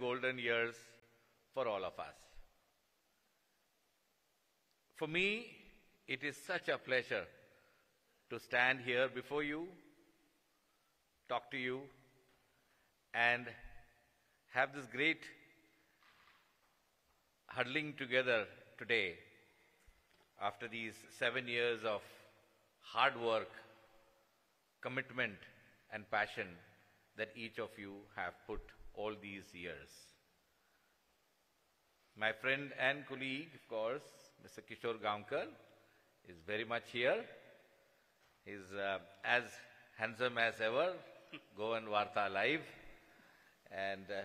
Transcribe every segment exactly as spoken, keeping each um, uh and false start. and golden years for all of us. For me, it is such a pleasure to stand here before you, talk to you, and have this great huddling together today after these seven years of hard work, commitment, and passion that each of you have put all these years. My friend and colleague, of course, Mister Kishore Gaunkar, is very much here. He is uh, as handsome as ever, Goan Varta Live. And uh,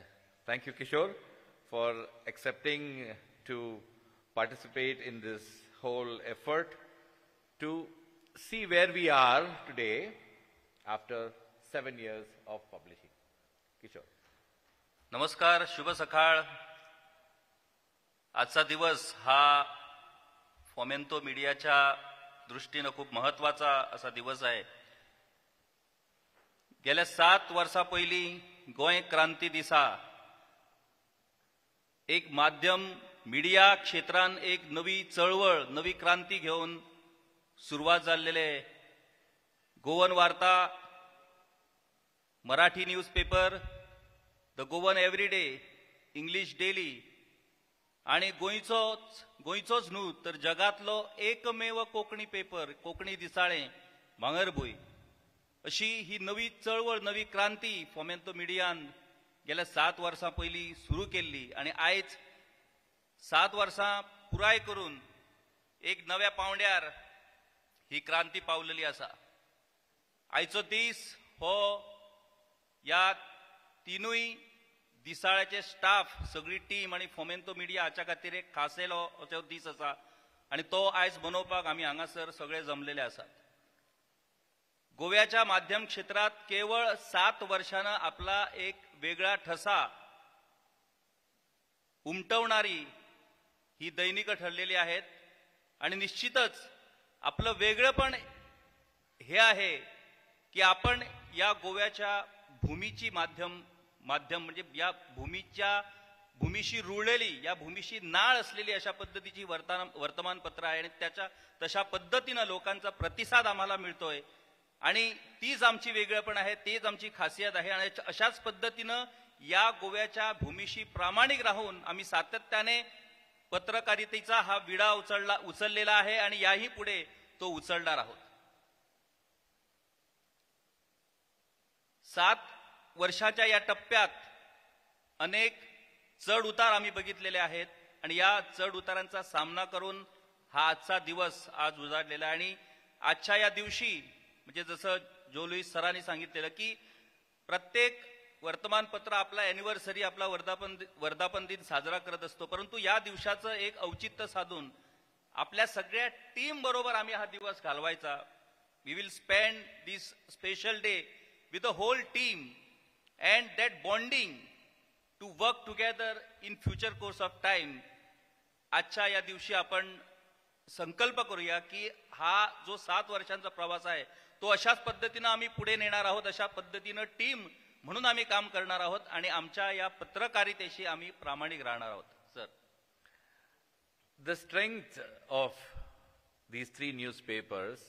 thank you, Kishore, for accepting to participate in this whole effort to see where we are today after seven years of publishing. Kishore. Namaskar, Shubha Sakhal. आजचा दिवस हा फोमेंटो मीडियाच्या दृष्टीने खूप महत्त्वाचा असा दिवस आहे. गेल्या सात वर्षा पहिली गोय क्रांती दिसा एक माध्यम मीडिया क्षेत्रान एक नवी चळवळ, नवी क्रांती घेऊन सुरुवात झालेले Goan Varta, Marathi newspaper, the Goan Everyday, English daily आणि गोयचोच गोयचोच न्हू तर जगातलो एकमेव कोंकणी पेपर कोंकणी दिसाळे भांगरभूंय अशी ही नवी चळवळ, नवी क्रांती फोमेंटो मिडियान गेल्या सात वर्षां पहिली सुरू केली आणि आयज सात वर्षां पुराय करून एक नव्या पावंड्यार ही क्रांती पावलेली आसा. आयचो दीस हो या तिनूय दिसाळ्याचे स्टाफ, सगळी टीम आणि फोमेंटो मीडिया हाच्या खातीर एक खासेलो असो दीस आसा आणि तो आयज मनोवपाक आमी हांगासर सगळे जमलेले आसात. गोव्याच्या माध्यम क्षेत्रात केवळ सात वर्षांना आपला एक वेगळा ठसा उमटवणारी ही दैनिक ठरलेली आहेत आणि निश्चितच आपलं वेगळेपण हे आहे की आपण या गोव्याच्या भूमीची माध्यम माध्यम म्हणजे या भूमीच्या भूमीशी रुळलेली, या भूमीशी नाळ असलेली अशा पद्धतीची वर्तमान वर्तमानपत्र आहे आणि त्याच्या तशा पद्धतीने लोकांचा प्रतिसाद आम्हाला मिळतोय आणि तीच आमची वेगळेपण आहे, तीच आमची खासियत आहे आणि अशाच पद्धतीने या गोव्याच्या भूमीशी प्रामाणिक राहून आम्ही सातत्याने पत्रकारितेचा हा विडा उचलला उचललेला आहे आणि याही पुढे तो उचलणार आहोत. सात वर्षाच्या या टप्प्यात अनेक चढ उतार आम्ही बघितलेले आहेत आणि या चढ उतारांचा सामना करून हा आजचा दिवस आज उजाडलेला आहे आणि आजच्या या दिवशी म्हणजे जसं जोलुई सरांनी सांगितलेलं की प्रत्येक वर्तमानपत्र आपला ॲनिव्हर्सरी, आपला वर्धापन वर्धापन दिन साजरा करत असतो, परंतु या दिवसाचं एक औचित्य साधून आपल्या सगळ्या टीम बरोबर आम्ही हा दिवस घालवायचा. We will spend this special day with the whole team and that bonding to work together in future course of time. आजच्या या दिवशी आपण संकल्प करूया की हा जो सात वर्षांचा प्रवास आहे तो अशाच पद्धतीने आम्ही पुढे नेणार आहोत, अशा पद्धतीने टीम म्हणून आम्ही काम करणार आहोत आणि आमच्या या पत्रकारितेशी आम्ही प्रामाणिक राहणार आहोत. Sir, the strength of these three newspapers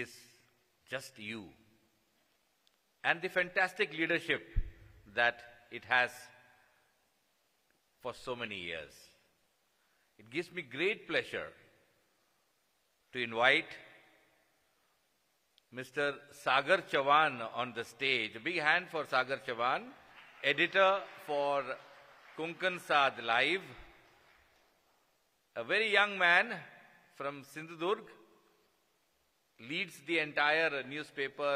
is just you and the fantastic leadership that it has for so many years. It gives me great pleasure to invite Mister Sagar Chavan on the stage. A big hand for Sagar Chavan, editor for Konkan Saad Live. A very young man from Sindhudurg, leads the entire newspaper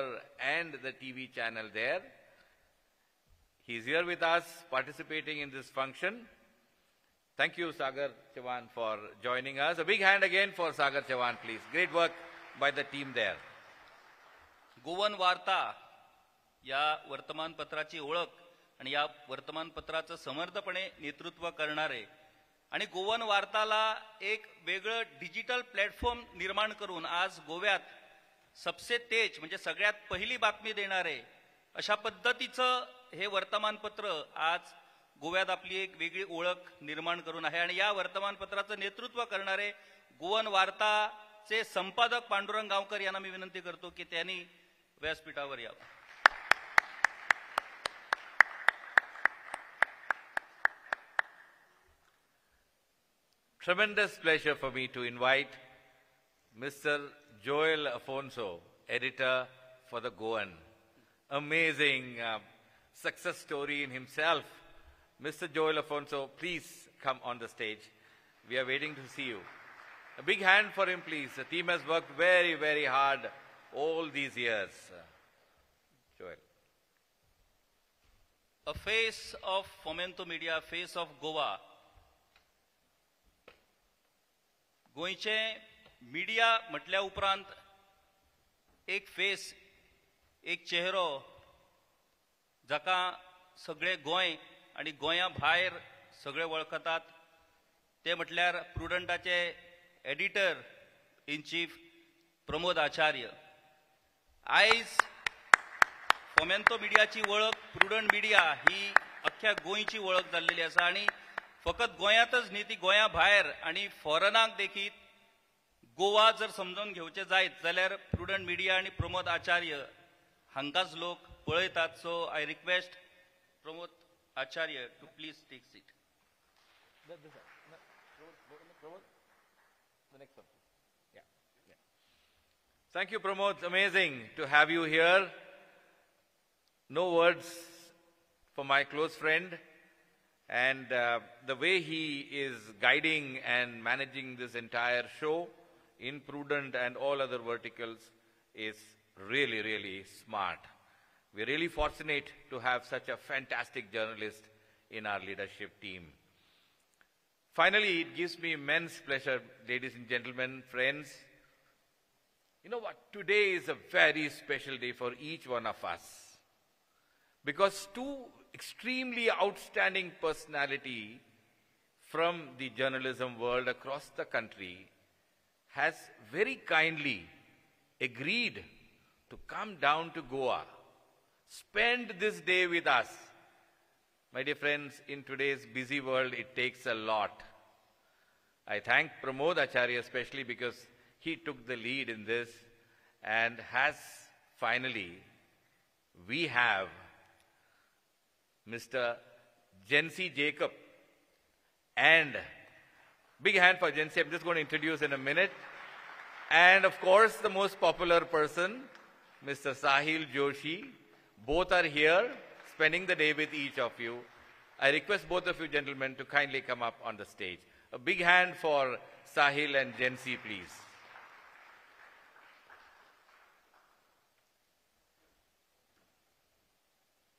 and the T V channel there. He is here with us participating in this function. Thank you, Sagar Chavan, for joining us. A big hand again for Sagar Chavan, please. Great work by the team there. Goan Varta या वर्तमानपत्राची ओळख आणि या वर्तमानपत्राचं समर्थपणे नेतृत्व करणारे आणि Goan वार्ताला एक वेगळं डिजिटल प्लॅटफॉर्म निर्माण करून आज गोव्यात सबसे तेज म्हणजे सगळ्यात पहिली बातमी देणारे अशा पद्धतीचं हे वर्तमानपत्र आज गोव्यात आपली एक वेगळी ओळख निर्माण करून आहे आणि या वर्तमानपत्राचं नेतृत्व करणारे गोवन वार्ताचे संपादक पांडुरंग गावकर यांना मी विनंती करतो की त्यांनी व्यासपीठावर यावं. Tremendous pleasure for me to invite Mister Joel Afonso, editor for the Goan. Amazing uh, success story in himself. Mister Joel Afonso, please come on the stage. We are waiting to see you. A big hand for him, please. The team has worked very, very hard all these years. Joel. A face of Fomento Media, a face of Goa. गोंयचे media म्हटल्या उपरांत एक face, एक चेहरो जाका सगळे गोंय आणि गोंया भायर सगळे वळखतात ते म्हटल्यार प्रुडंटाचे editor in chief Pramod Acharya. आयज फोमेंतो मिडियाची वळख प्रुडंट मिडिया ही अख्ख्या गोंयची वळख जाल्लेली आसा आणि फकत गोंयांतच न्ही ती गोंया भायर आणि फॉरेनाक देखील गोवा जर समजून घेवचे जायत जाल्यार प्रुडंट मिडिया आणि प्रमोद आचार्य हांकाच लोक पळयतात. So I request Pramod Acharya to please take seat. Thank you Pramod, amazing to have you here. No words for my close friend. And uh, the way he is guiding and managing this entire show in Prudent and all other verticals is really, really smart. We're really fortunate to have such a fantastic journalist in our leadership team. Finally, it gives me immense pleasure, ladies and gentlemen, friends. You know what? Today is a very special day for each one of us because two extremely outstanding personality from the journalism world across the country has very kindly agreed to come down to Goa, spend this day with us. My dear friends, in today's busy world, it takes a lot. I thank Pramod Acharya especially because he took the lead in this and has finally, we have Mister Jency Jacob, and big hand for Jency, I'm just going to introduce in a minute. And of course, the most popular person, Mister Sahil Joshi. Both are here, spending the day with each of you. I request both of you gentlemen to kindly come up on the stage. A big hand for Sahil and Jency, please.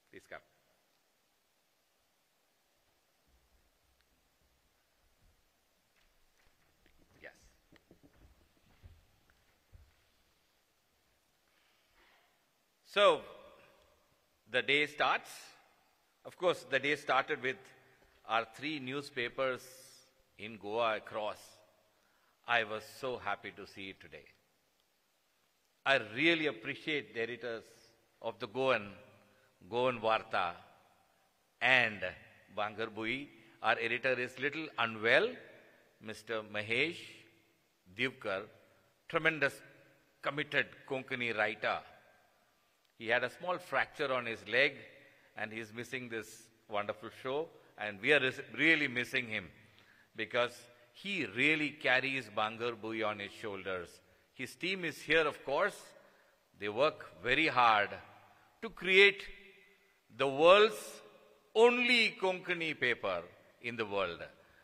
Please come. So, the day starts. Of course, the day started with our three newspapers in Goa across. I was so happy to see it today. I really appreciate the editors of the Goan, Goan Varta and Bhangarbhuim. Our editor is little unwell, Mister Mahesh Divkar, tremendous committed Konkani writer. He had a small fracture on his leg and he's missing this wonderful show and we are really missing him because he really carries Bhangarbhuim on his shoulders. His team is here, of course. They work very hard to create the world's only Konkani paper in the world.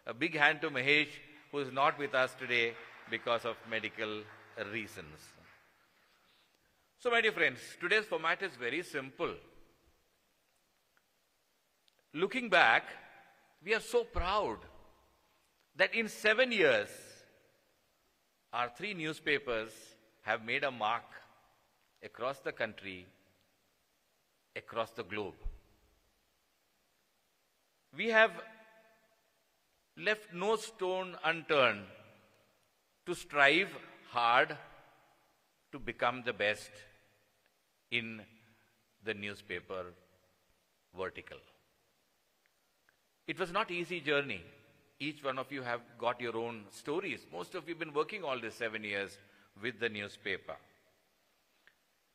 A big hand to Mahesh, who is not with us today because of medical reasons. So my dear friends, today's format is very simple. Looking back, we are so proud that in seven years, our three newspapers have made a mark across the country, across the globe. We have left no stone unturned to strive hard to become the best in the newspaper vertical. It was not easy journey. Each one of you have got your own stories. Most of you have been working all these seven years with the newspaper.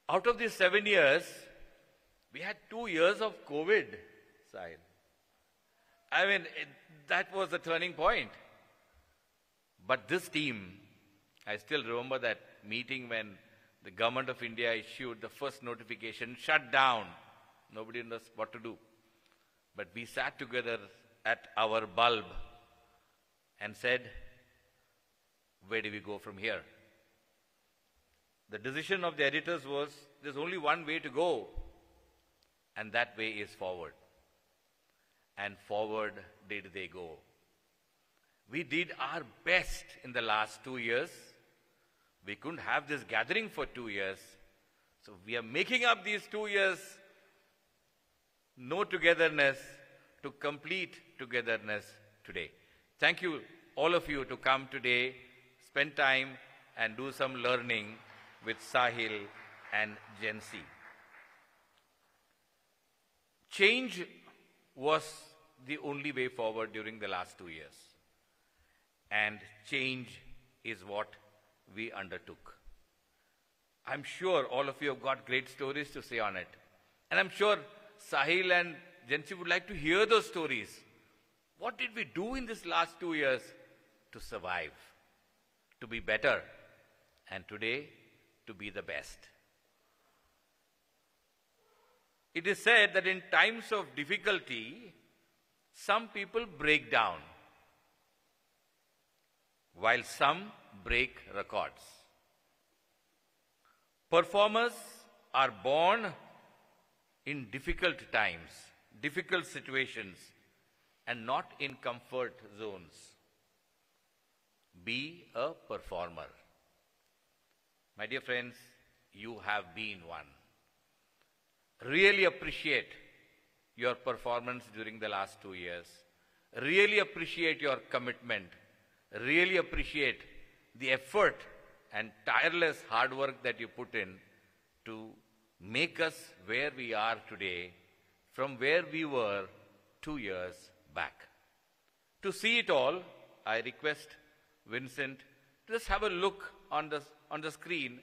Out of these seven years, we had two years of COVID, Sahil. I mean, it, that was the turning point. But this team, I still remember that meeting when the government of India issued the first notification, shut down. Nobody knows what to do. But we sat together at our bulb and said, where do we go from here? The decision of the editors was, there's only one way to go, and that way is forward. And forward did they go. We did our best in the last two years. We couldn't have this gathering for two years. So we are making up these two years, no togetherness, to complete togetherness today. Thank you, all of you, to come today, spend time, and do some learning with Sahil and Jency. Change was the only way forward during the last two years. And change is what we undertook. I'm sure all of you have got great stories to say on it. And I'm sure Sahil and Jency would like to hear those stories. What did we do in this last two years to survive, to be better, and today to be the best? It is said that in times of difficulty, some people break down, while some break records. Performers are born in difficult times, difficult situations, and not in comfort zones. Be a performer. My dear friends, you have been one. Really appreciate your performance during the last two years. Really appreciate your commitment. Really appreciate the effort and tireless hard work that you put in to make us where we are today from where we were two years back. To see it all, I request Vincent to just have a look on the, on the screen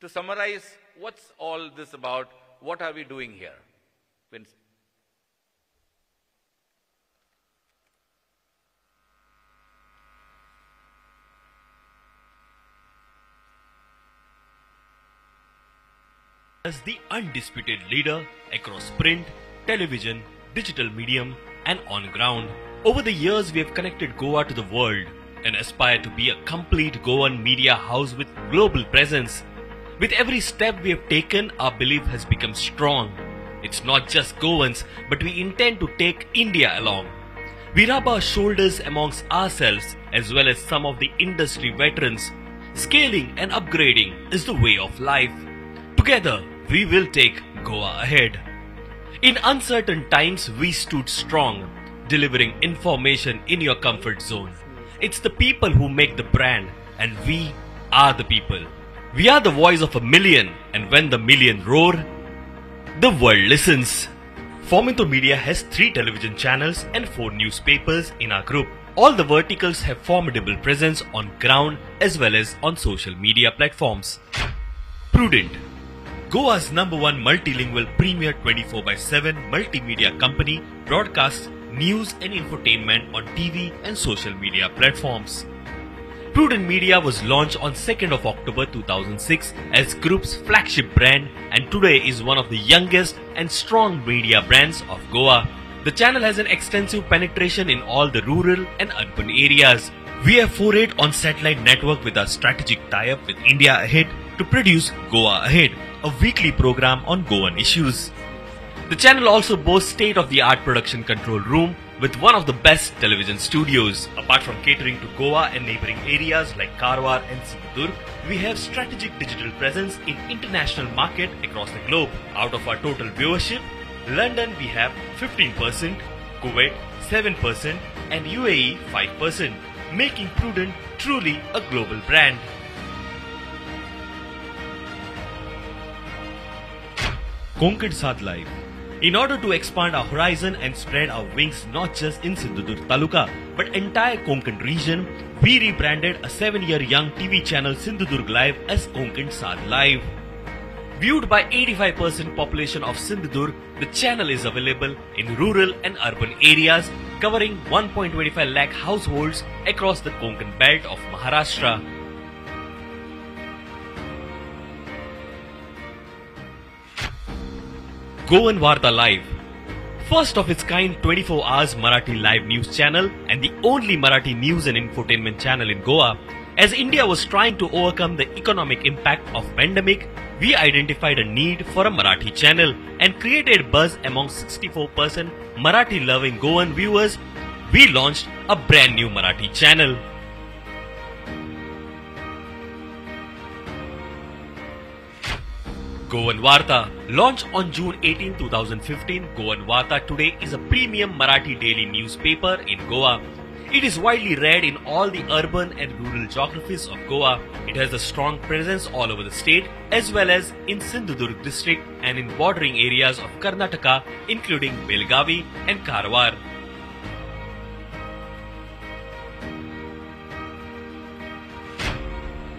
to summarize what's all this about, what are we doing here. Vincent. As the undisputed leader across print, television, digital medium and on ground, over the years we have connected Goa to the world and aspire to be a complete Goan media house with global presence. With every step we have taken, our belief has become strong. It's not just Goans, but we intend to take India along. We rub our shoulders amongst ourselves as well as some of the industry veterans. Scaling and upgrading is the way of life. Together, we will take Goa ahead. In uncertain times, we stood strong, delivering information in your comfort zone. It's the people who make the brand, and we are the people. We are the voice of a million, and when the million roar, the world listens. Fomento Media has three television channels and four newspapers in our group. All the verticals have formidable presence on ground as well as on social media platforms. Prudent, Goa's number one multilingual premier twenty-four by seven multimedia company, broadcasts news and infotainment on T V and social media platforms. Prudent Media was launched on second of October two thousand six as group's flagship brand and today is one of the youngest and strong media brands of Goa. The channel has an extensive penetration in all the rural and urban areas. We have forayed on satellite network with our strategic tie-up with India Ahead to produce Goa Ahead, a weekly program on Goan issues. The channel also boasts state-of-the-art production control room with one of the best television studios. Apart from catering to Goa and neighboring areas like Karwar and Sindhudurg, we have strategic digital presence in international market across the globe. Out of our total viewership, London we have fifteen percent, Kuwait seven percent and U A E five percent, making Prudent truly a global brand. Konkan Saad Live, in order to expand our horizon and spread our wings not just in Sindhudurg Taluka, but entire Konkan region, we rebranded a seven-year young T V channel Sindhudurg Live as Konkan Saad Live. Viewed by eighty-five percent population of Sindhudurg, the channel is available in rural and urban areas, covering one point two five lakh households across the Konkan belt of Maharashtra. Goan Varta Live, first of its kind twenty-four hours Marathi live news channel and the only Marathi news and infotainment channel in Goa. As India was trying to overcome the economic impact of pandemic, we identified a need for a Marathi channel and created buzz among sixty-four percent Marathi-loving Goan viewers. We launched a brand new Marathi channel. Goan Varta, launched on June eighteenth two thousand fifteen, Goan Varta Today is a premium Marathi daily newspaper in Goa. It is widely read in all the urban and rural geographies of Goa. It has a strong presence all over the state as well as in Sindhudurg district and in bordering areas of Karnataka including Belgavi and Karwar.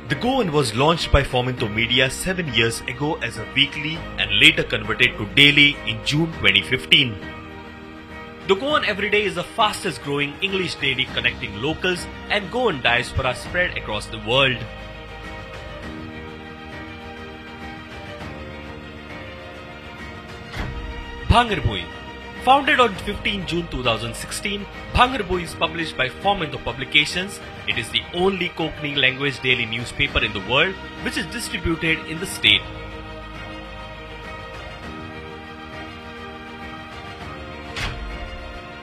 The Goan was launched by Fomento Media seven years ago as a weekly and later converted to daily in June twenty fifteen. The Goan Everyday is the fastest growing English daily connecting locals and Goan diaspora spread across the world. Bhangarbhuim, founded on fifteenth June two thousand sixteen, Bhangarbhuim is published by Fomento Publications. It is the only Konkani language daily newspaper in the world which is distributed in the state.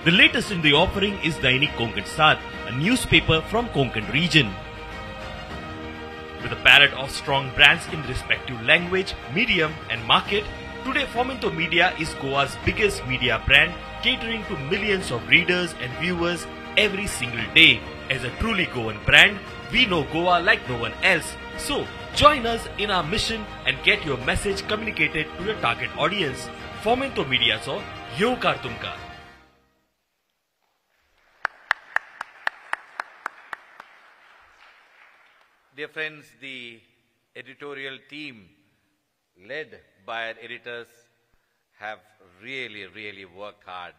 The latest in the offering is Dainik Konkan Saad, a newspaper from Konkan region. With a palette of strong brands in respective language, medium and market, today Fomento Media is Goa's biggest media brand, catering to millions of readers and viewers every single day. As a truly Goan brand, we know Goa like no one else. So, join us in our mission and get your message communicated to your target audience. Fomento Media so, yo kar tumka. Dear friends, the editorial team led by our editors have really, really worked hard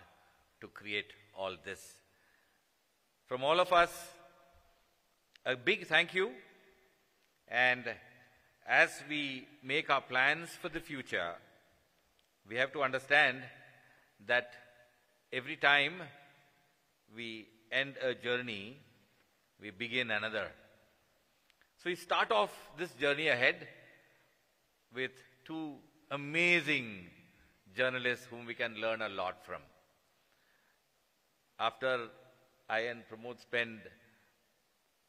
to create all this. From all of us, a big thank you. And as we make our plans for the future, we have to understand that every time we end a journey, we begin another. So we start off this journey ahead with two amazing journalists whom we can learn a lot from. After I and Pramod spent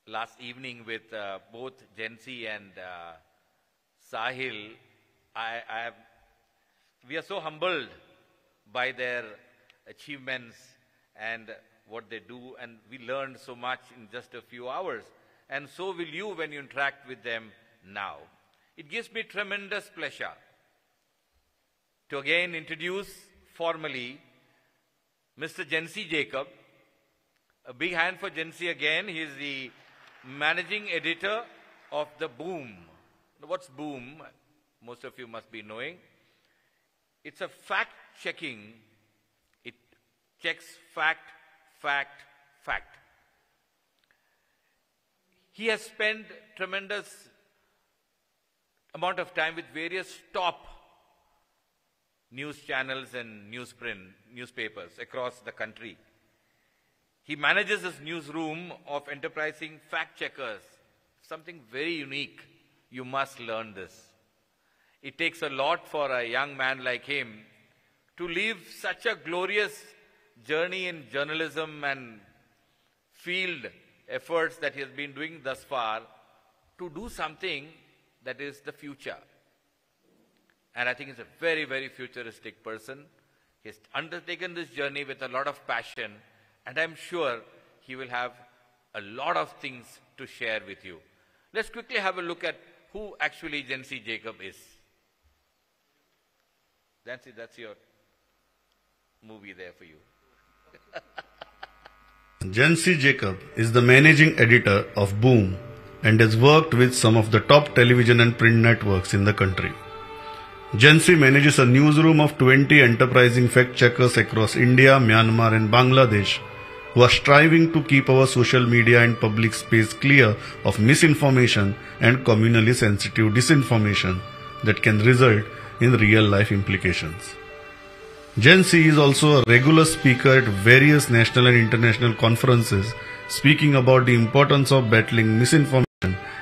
last evening with uh, both Jency and uh, Sahil, I, I have, we are so humbled by their achievements and what they do, and we learned so much in just a few hours. And so will you when you interact with them now. It gives me tremendous pleasure to again introduce formally Mister Jency Jacob. A big hand for Jency again. He is the managing editor of the Boom. What's Boom? Most of you must be knowing. It's a fact-checking. It checks fact, fact, fact. He has spent tremendous amount of time with various top news channels and newsprint, newspapers across the country. He manages this newsroom of enterprising fact-checkers, something very unique. You must learn this. It takes a lot for a young man like him to leave such a glorious journey in journalism and field efforts that he has been doing thus far to do something that is the future. And I think he's a very, very futuristic person. He's undertaken this journey with a lot of passion, and I'm sure he will have a lot of things to share with you. Let's quickly have a look at who actually Jency Jacob is. Jency, that's your movie there for you. Jency Jacob is the managing editor of Boom and has worked with some of the top television and print networks in the country. Jency manages a newsroom of twenty enterprising fact-checkers across India, Myanmar and Bangladesh who are striving to keep our social media and public space clear of misinformation and communally sensitive disinformation that can result in real-life implications. Jency is also a regular speaker at various national and international conferences, speaking about the importance of battling misinformation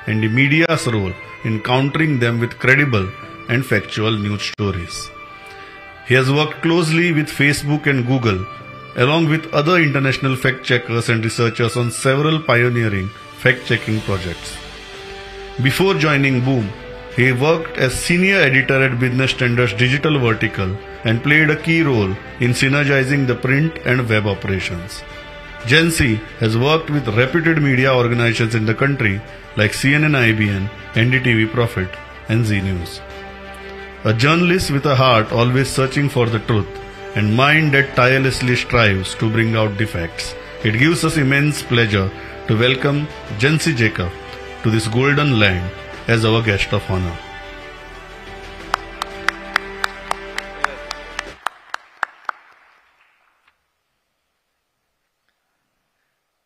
and the media's role in countering them with credible and factual news stories. He has worked closely with Facebook and Google, along with other international fact-checkers and researchers on several pioneering fact-checking projects. Before joining Boom, he worked as senior editor at Business Standard's digital vertical and played a key role in synergizing the print and web operations. Jency has worked with reputed media organizations in the country like C N N I B N, N D T V Profit and Zee News. A journalist with a heart always searching for the truth and mind that tirelessly strives to bring out the facts. It gives us immense pleasure to welcome Jency Jacob to this golden land as our guest of honor.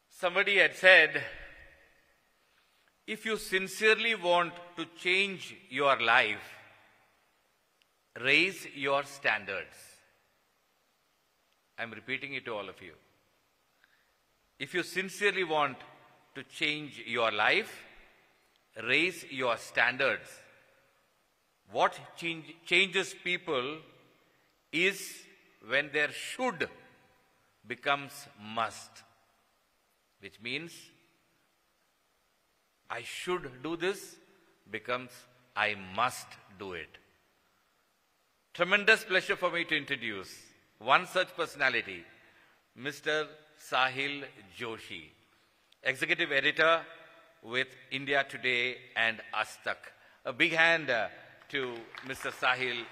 Somebody had said, if you sincerely want to change your life, raise your standards. I'm repeating it to all of you. If you sincerely want to change your life, raise your standards. What change, changes people is when their should becomes must, which means I should do this becomes I must do it. Tremendous pleasure for me to introduce one such personality, Mister Sahil Joshi, Executive Editor with India Today and Aaj Tak. A big hand uh, to Mister Sahil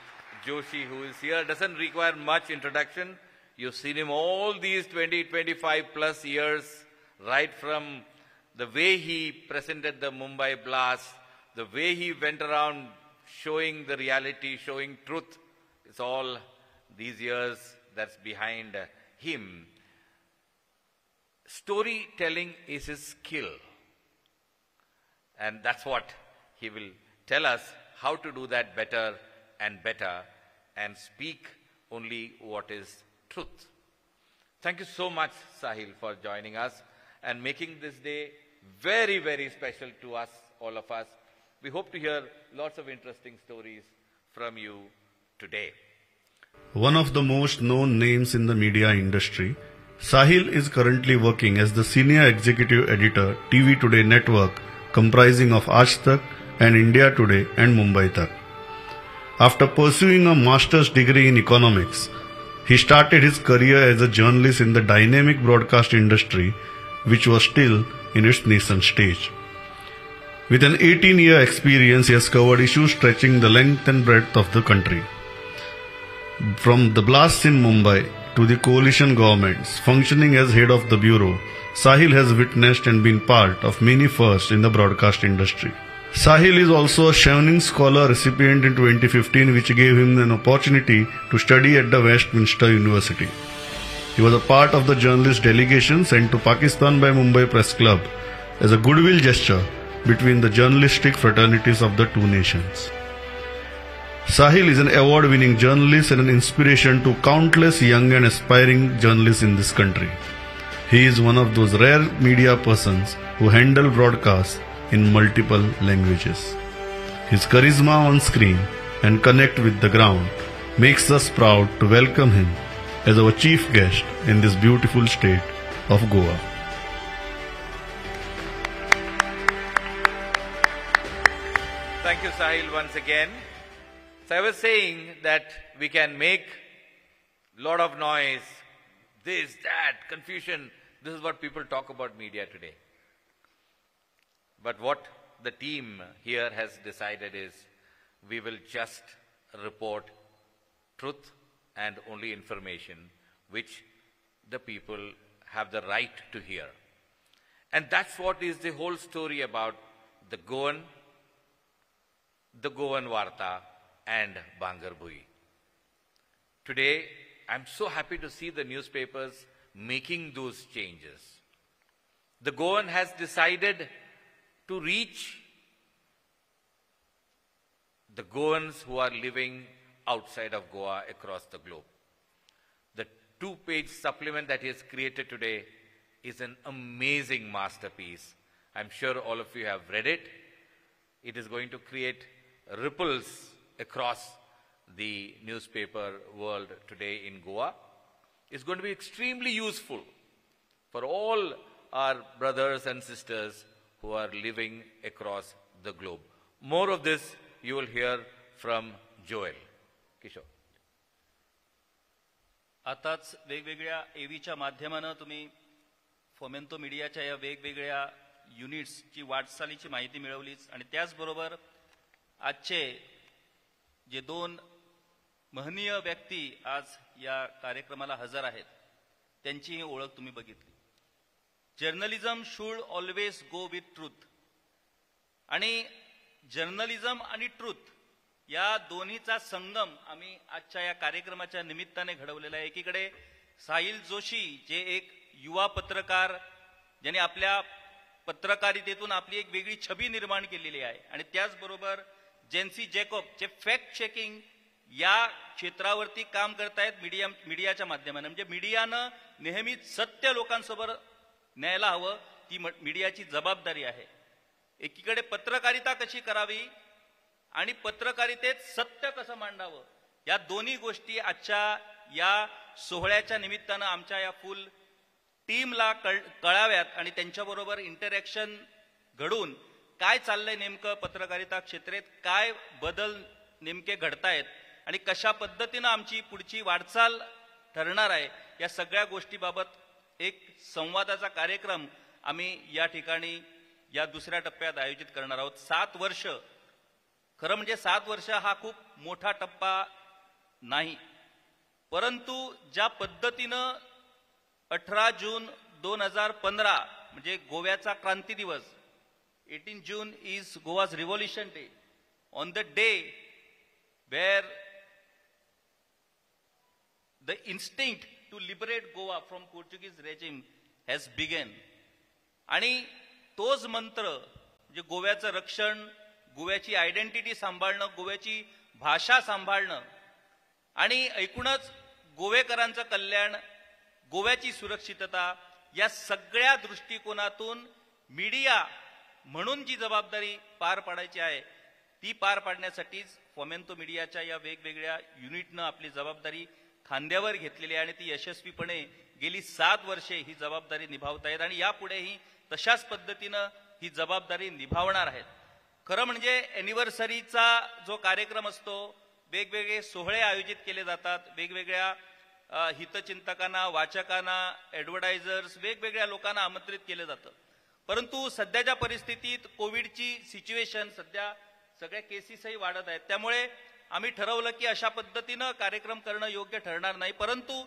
Joshi, who is here. Doesn't require much introduction. You've seen him all these twenty, twenty-five plus years, right from the way he presented the Mumbai blast, the way he went around showing the reality, showing truth. It's all these years that's behind uh, him. Storytelling is his skill. And that's what he will tell us, how to do that better and better and speak only what is truth. Thank you so much, Sahil, for joining us and making this day very, very special to us, all of us. We hope to hear lots of interesting stories from you today. One of the most known names in the media industry, Sahil is currently working as the Senior Executive Editor, T V Today Network, comprising of Aaj Tak and India Today and Mumbai Tak. After pursuing a master's degree in economics, he started his career as a journalist in the dynamic broadcast industry, which was still in its nascent stage. With an eighteen-year experience, he has covered issues stretching the length and breadth of the country. From the blasts in Mumbai to the coalition governments, functioning as head of the bureau, Sahil has witnessed and been part of many firsts in the broadcast industry. Sahil is also a Chevening Scholar recipient in twenty fifteen, which gave him an opportunity to study at the Westminster University. He was a part of the journalist delegation sent to Pakistan by Mumbai Press Club as a goodwill gesture between the journalistic fraternities of the two nations. Sahil is an award-winning journalist and an inspiration to countless young and aspiring journalists in this country. He is one of those rare media persons who handle broadcasts in multiple languages. His charisma on screen and connect with the ground makes us proud to welcome him as our chief guest in this beautiful state of Goa. Thank you, Sahil, once again. So I was saying that we can make a lot of noise, this, that, confusion. This is what people talk about media today. But what the team here has decided is we will just report truth and only information which the people have the right to hear. And that's what is the whole story about the Goan, the Goan Varta and Bhangarbhuim. Today, I'm so happy to see the newspapers making those changes. The Goan has decided to reach the Goans who are living outside of Goa across the globe. The two-page supplement that he has created today is an amazing masterpiece. I'm sure all of you have read it. It is going to create ripples across the newspaper world today in Goa. It's going to be extremely useful for all our brothers and sisters who are living across the globe. More of this you will hear from Joel. Kishore. आताच वेगवेगळ्या एवीच्या माध्यमाने तुम्ही फोमेंटो मीडियाच्या या वेगवेगळ्या युनिट्सची वाटचालीची माहिती मिळवलीच आणि त्याचबरोबर आजचे जे दोन महनीय व्यक्ती आज या कार्यक्रमाला हजर आहेत त्यांचीही ओळख तुम्ही बघितली. Journalism should always go with truth आणि जर्नलिझम आणि ट्रूथ या दोन्हीचा संगम आम्ही आजच्या या कार्यक्रमाच्या निमित्ताने घडवलेला आहे. एकीकडे साहिल जोशी जे एक युवा पत्रकार ज्यांनी आपल्या पत्रकारितेतून आपली एक वेगळी छबी निर्माण केलेली आहे आणि त्याचबरोबर जेन्सी जॅकॉब जे फॅक्ट चेकिंग या क्षेत्रावरती काम करतायत मीडिया मीडियाच्या माध्यमाने. म्हणजे मीडियानं नेहमीच सत्य लोकांसोबत न्यायला हवं ती मीडियाची जबाबदारी आहे. एकीकडे पत्रकारिता कशी करावी आणि पत्रकारितेत सत्य कसं मांडावं या दोन्ही गोष्टी आजच्या या सोहळ्याच्या निमित्तानं आमच्या या फुल टीमला कळाव्यात आणि त्यांच्याबरोबर इंटरॅक्शन घडून काय चाललंय नेमकं पत्रकारिता क्षेत्रात काय बदल नेमके घडतायत आणि कशा पद्धतीनं आमची पुढची वाटचाल ठरणार आहे या सगळ्या गोष्टीबाबत एक संवादाचा कार्यक्रम आम्ही या ठिकाणी या दुसऱ्या टप्प्यात आयोजित करणार आहोत. सात वर्ष खरं म्हणजे सात वर्ष हा खूप मोठा टप्पा नाही परंतु ज्या पद्धतीनं अठरा जून दोन हजार पंधरा म्हणजे गोव्याचा क्रांती दिवस eighteen June is Goa's revolution day. On the day where the instinct to liberate Goa from Portuguese regime has began आणि तोच मंत्र म्हणजे गोव्याचं रक्षण गोव्याची आयडेंटिटी सांभाळणं गोव्याची भाषा सांभाळणं आणि एकूणच गोवेकरांचं कल्याण गोव्याची सुरक्षितता या सगळ्या दृष्टिकोनातून मीडिया म्हणून जी जबाबदारी पार पाडायची आहे ती पार पाडण्यासाठीच फोमेंटो मीडियाच्या या वेगवेगळ्या युनिटनं आपली जबाबदारी खांद्यावर घेतलेली आहे आणि ती यशस्वीपणे गेली सात वर्षे ही जबाबदारी निभावतायत आणि यापुढेही तशाच पद्धतीनं ही जबाबदारी निभावणार आहेत. खरं म्हणजे एनिव्हर्सरीचा जो कार्यक्रम असतो वेगवेगळे सोहळे आयोजित केले जातात वेगवेगळ्या हितचिंतकांना वाचकांना ॲडव्हर्टायझर्स वेगवेगळ्या लोकांना आमंत्रित केलं जातं परंतु सध्याच्या परिस्थितीत कोविडची सिच्युएशन सध्या सगळ्या केसेसही वाढत आहेत त्यामुळे आम्ही ठरवलं की अशा पद्धतीनं कार्यक्रम करणं योग्य ठरणार नाही परंतु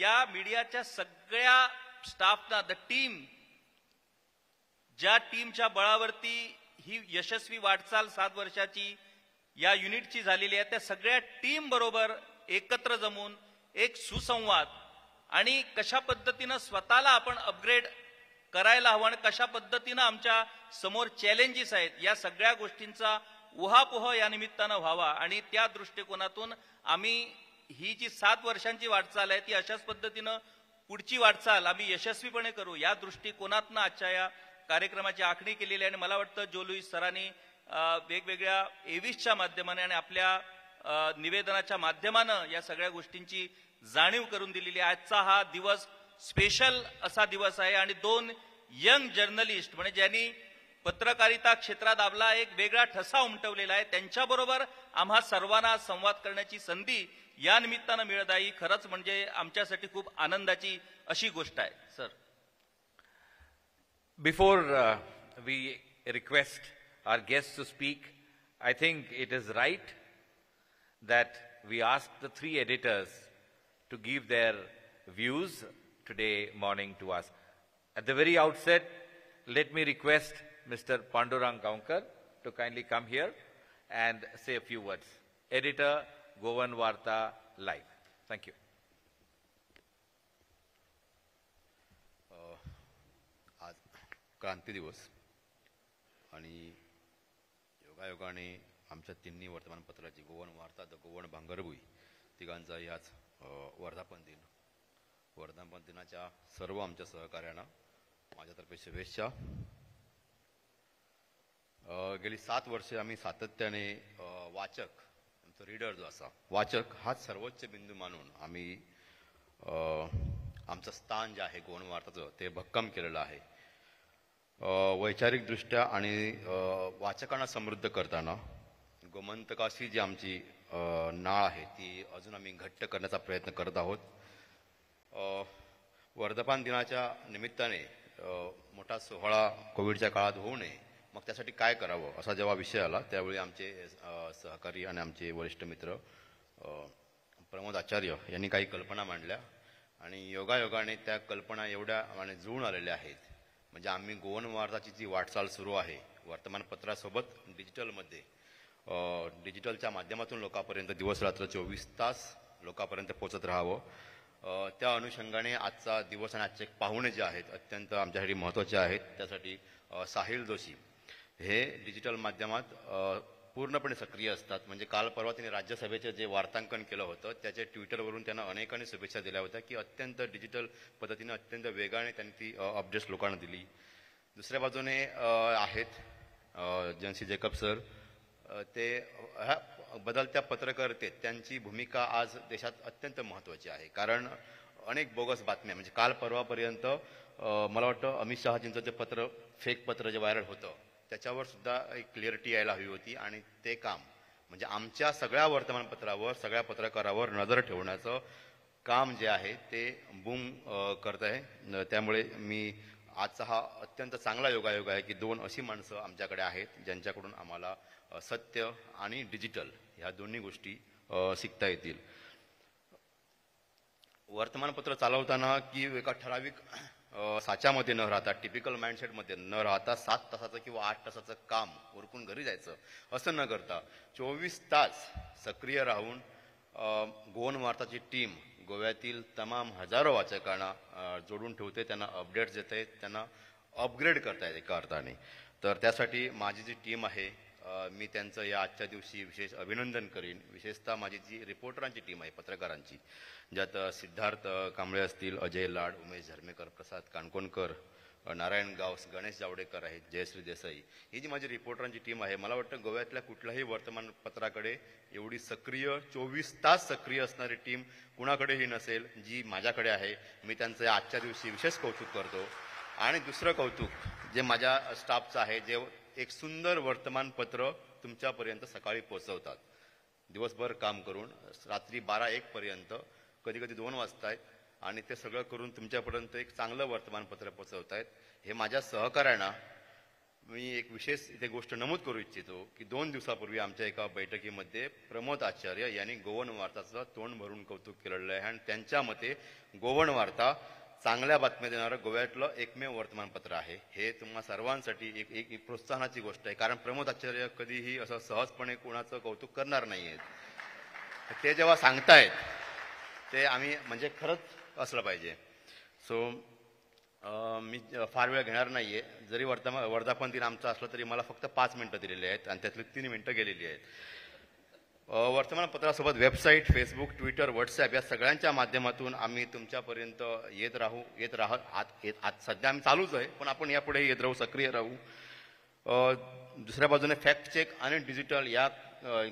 या मीडियाच्या सगळ्या स्टाफना द टीम ज्या टीमच्या बळावरती ही यशस्वी वाटचाल सात वर्षाची या युनिटची झालेली आहे त्या सगळ्या टीम बरोबर एकत्र जमून एक सुसंवाद आणि कशा पद्धतीनं स्वतःला आपण अपग्रेड करायला हवं आणि कशा पद्धतीनं आमच्या समोर चॅलेंजेस आहेत या सगळ्या गोष्टींचा उहापोह या निमित्तानं व्हावा आणि त्या दृष्टिकोनातून आम्ही ही जी सात वर्षांची वाटचाल आहे ती अशाच पद्धतीनं पुढची वाटचाल आम्ही यशस्वीपणे करू या दृष्टिकोनातनं आजच्या या कार्यक्रमाची आखणी केलेली आहे आणि मला वाटतं जोलुईस सरांनी वेगवेगळ्या एव्हीसच्या माध्यमाने आणि आपल्या निवेदनाच्या माध्यमानं या सगळ्या गोष्टींची जाणीव करून दिलेली आहे. आजचा हा दिवस स्पेशल असा दिवस आहे आणि दोन यंग जर्नलिस्ट म्हणजे ज्यांनी पत्रकारिता क्षेत्रात आपला एक वेगळा ठसा उमटवलेला आहे त्यांच्याबरोबर आम्हा सर्वांना संवाद करण्याची संधी या निमित्तानं मिळत आहे खरंच म्हणजे आमच्यासाठी खूप आनंदाची अशी गोष्ट आहे. Sir Before uh, we request our guests to speak, I think it is right that we ask the three editors to give their views today morning to us. At the very outset, let me request Mister Pandurang Gaunkar to kindly come here and say a few words. Editor, Goan Varta Live. Thank you. आज क्रांति दिवस आणि योगायोगाने आमच्या तिन्ही वर्तमानपत्राची Goan Varta the Goan Bhangarbhui तिघांचा याच वर्धापन दिन वर्धापन दिनाच्या सर्व आमच्या सहकार्यांना माझ्यातर्फे शुभेच्छा. गेली सात वर्षे आम्ही सातत्याने वाचक आमचा रीडर जो असा वाचक हा सर्वोच्च बिंदू मानून आम्ही आमचं स्थान जे आहे गोवन वार्ताचं ते भक्कम केलेलं आहे. वैचारिक दृष्ट्या आणि वाचकांना समृद्ध करताना गोमंतकाशी जी आमची नाळ आहे ती अजून आम्ही घट्ट करण्याचा प्रयत्न करत आहोत. वर्धापन दिनाच्या निमित्ताने मोठा सोहळा कोविडच्या काळात होऊ नये मग त्यासाठी काय करावं असा जेव्हा विषय आला त्यावेळी आमचे सहकारी आणि आमचे वरिष्ठ मित्र प्रमोद आचार्य यांनी काही कल्पना मांडल्या आणि योगायोगाने त्या कल्पना एवढ्या आम्हाला जुळून आलेल्या आहेत. म्हणजे आम्ही गोवन वार्ताची जी वाटचाल सुरू आहे वर्तमानपत्रासोबत डिजिटलमध्ये डिजिटलच्या माध्यमातून लोकांपर्यंत दिवस रात्र चोवीस तास लोकांपर्यंत पोचत राहावं त्या अनुषंगाने आजचा दिवस आणि आजचे पाहुणे जे आहेत अत्यंत आमच्यासाठी महत्त्वाचे आहेत. त्यासाठी साहिल जोशी हे डिजिटल माध्यमात पूर्णपणे सक्रिय असतात. म्हणजे काल परवा त्यांनी राज्यसभेचं जे वार्तांकन केलं होतं त्याच्या ट्विटरवरून त्यांना अनेकांनी शुभेच्छा दिल्या होत्या की अत्यंत डिजिटल पद्धतीनं अत्यंत वेगाने त्यांनी ती अपडेट्स लोकांना दिली. दुसऱ्या बाजूने आहेत जेन्सी जेकब सर ते ह्या बदलत्या पत्रकारितेत त्यांची भूमिका आज देशात अत्यंत महत्त्वाची आहे कारण अनेक बोगस बातम्या म्हणजे काल परवापर्यंत मला वाटतं अमित शहाजींचं जे पत्र फेक पत्र जे व्हायरल होतं त्याच्यावर सुद्धा एक क्लिअरिटी यायला हवी होती आणि ते काम म्हणजे आमच्या सगळ्या वर्तमानपत्रावर सगळ्या पत्रकारावर नजर ठेवण्याचं काम जे आहे ते बूम करत आहे. त्यामुळे मी आजचा हा अत्यंत चांगला योगायोग आहे की दोन अशी माणसं आमच्याकडे आहेत ज्यांच्याकडून आम्हाला सत्य आणि डिजिटल ह्या दोन्ही गोष्टी शिकता येतील. वर्तमानपत्र चालवताना की एका ठराविक साच्यामध्ये न राहता टिपिकल माइंडसेटमध्ये न राहता सात तासाचं किंवा आठ तासाचं काम उरकून घरी जायचं असं न करता चोवीस तास सक्रिय राहून गोवन वार्ताची टीम गोव्यातील तमाम हजारो वाचकांना जोडून ठेवते त्यांना अपडेट्स देत आहेत त्यांना अपग्रेड करता येते एका अर्थाने. तर त्यासाठी माझी जी टीम आहे मी त्यांचं या आजच्या दिवशी विशेष अभिनंदन करीन. विशेषतः माझी जी रिपोर्टरांची टीम आहे पत्रकारांची ज्यात सिद्धार्थ कांबळे असतील अजय लाड उमेश झर्मेकर प्रसाद काणकोणकर नारायण गावस गणेश जावडेकर आहेत जयश्री देसाई ही जी माझी रिपोर्टरांची टीम आहे मला वाटतं गोव्यातल्या कुठल्याही वर्तमानपत्राकडे एवढी सक्रिय चोवीस तास सक्रिय असणारी टीम कुणाकडेही नसेल जी माझ्याकडे आहे. मी त्यांचं आजच्या दिवशी विशेष कौतुक करतो. आणि दुसरं कौतुक जे माझ्या स्टाफचं आहे जे एक सुंदर वर्तमानपत्र तुमच्यापर्यंत सकाळी पोहोचवतात दिवसभर काम करून रात्री बारा एक पर्यंत कधी कधी दोन वाजतायत आणि ते सगळं करून तुमच्यापर्यंत एक चांगलं वर्तमानपत्र पोचवत आहेत. हे माझ्या सहकाऱ्यांना मी एक विशेष इथे गोष्ट नमूद करू इच्छितो की दोन दिवसापूर्वी आमच्या एका बैठकीमध्ये प्रमोद आचार्य यांनी गोवन वार्ताचं तोंड भरून कौतुक केलेलं आहे आणि त्यांच्या मते गोवन वार्ता चांगल्या बातम्या देणारं गोव्यातलं एकमेव वर्तमानपत्र आहे. हे तुम्हा सर्वांसाठी एक एक प्रोत्साहनाची गोष्ट आहे कारण प्रमोद आचार्य कधीही असं सहजपणे कोणाचं कौतुक करणार नाही आहेत. ते जेव्हा सांगतायत ते आम्ही म्हणजे खरंच असलं पाहिजे. सो मी फार वेळ घेणार नाही आहे जरी वर्तमान वर्धापन दिन आमचा असलं तरी मला फक्त पाच मिनटं दिलेली आहेत आणि त्यातली तीन मिनटं गेलेली आहेत. वर्तमानपत्रासोबत वेबसाईट फेसबुक ट्विटर व्हॉट्सॲप या सगळ्यांच्या माध्यमातून आम्ही तुमच्यापर्यंत येत राहू येत राह आत येत आज सध्या आम्ही चालूच आहे पण आपण यापुढेही येत राहू सक्रिय राहू. दुसऱ्या बाजूने फॅक्ट चेक आणि डिजिटल या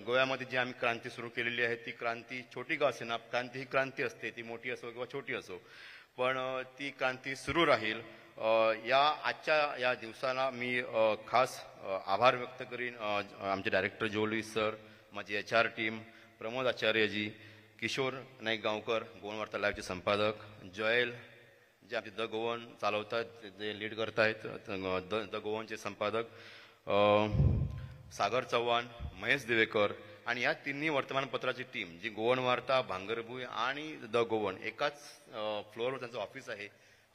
गोव्यामध्ये जी आम्ही क्रांती सुरू केलेली आहे ती क्रांती छोटी का असेना क्रांती ही क्रांती असते ती मोठी असो किंवा छोटी असो पण ती क्रांती सुरू राहील. या आजच्या या दिवसाला मी खास आभार व्यक्त करीन आमचे डायरेक्टर जोली सर माझी H R team Pramod आचार्यजी Kishore Naik Gaonkar Goan वार्ता लाईव्हचे संपादक जॉयल जे आमचे द गोवन चालवत आहेत जे लीड करत आहेत द द गोवनचे संपादक सागर चव्हाण महेश दिवेकर आणि या तिन्ही वर्तमानपत्राची टीम जी गोवन वार्ता, भांगरभुईम आणि द गोवन एकाच फ्लोअरवर त्यांचं ऑफिस आहे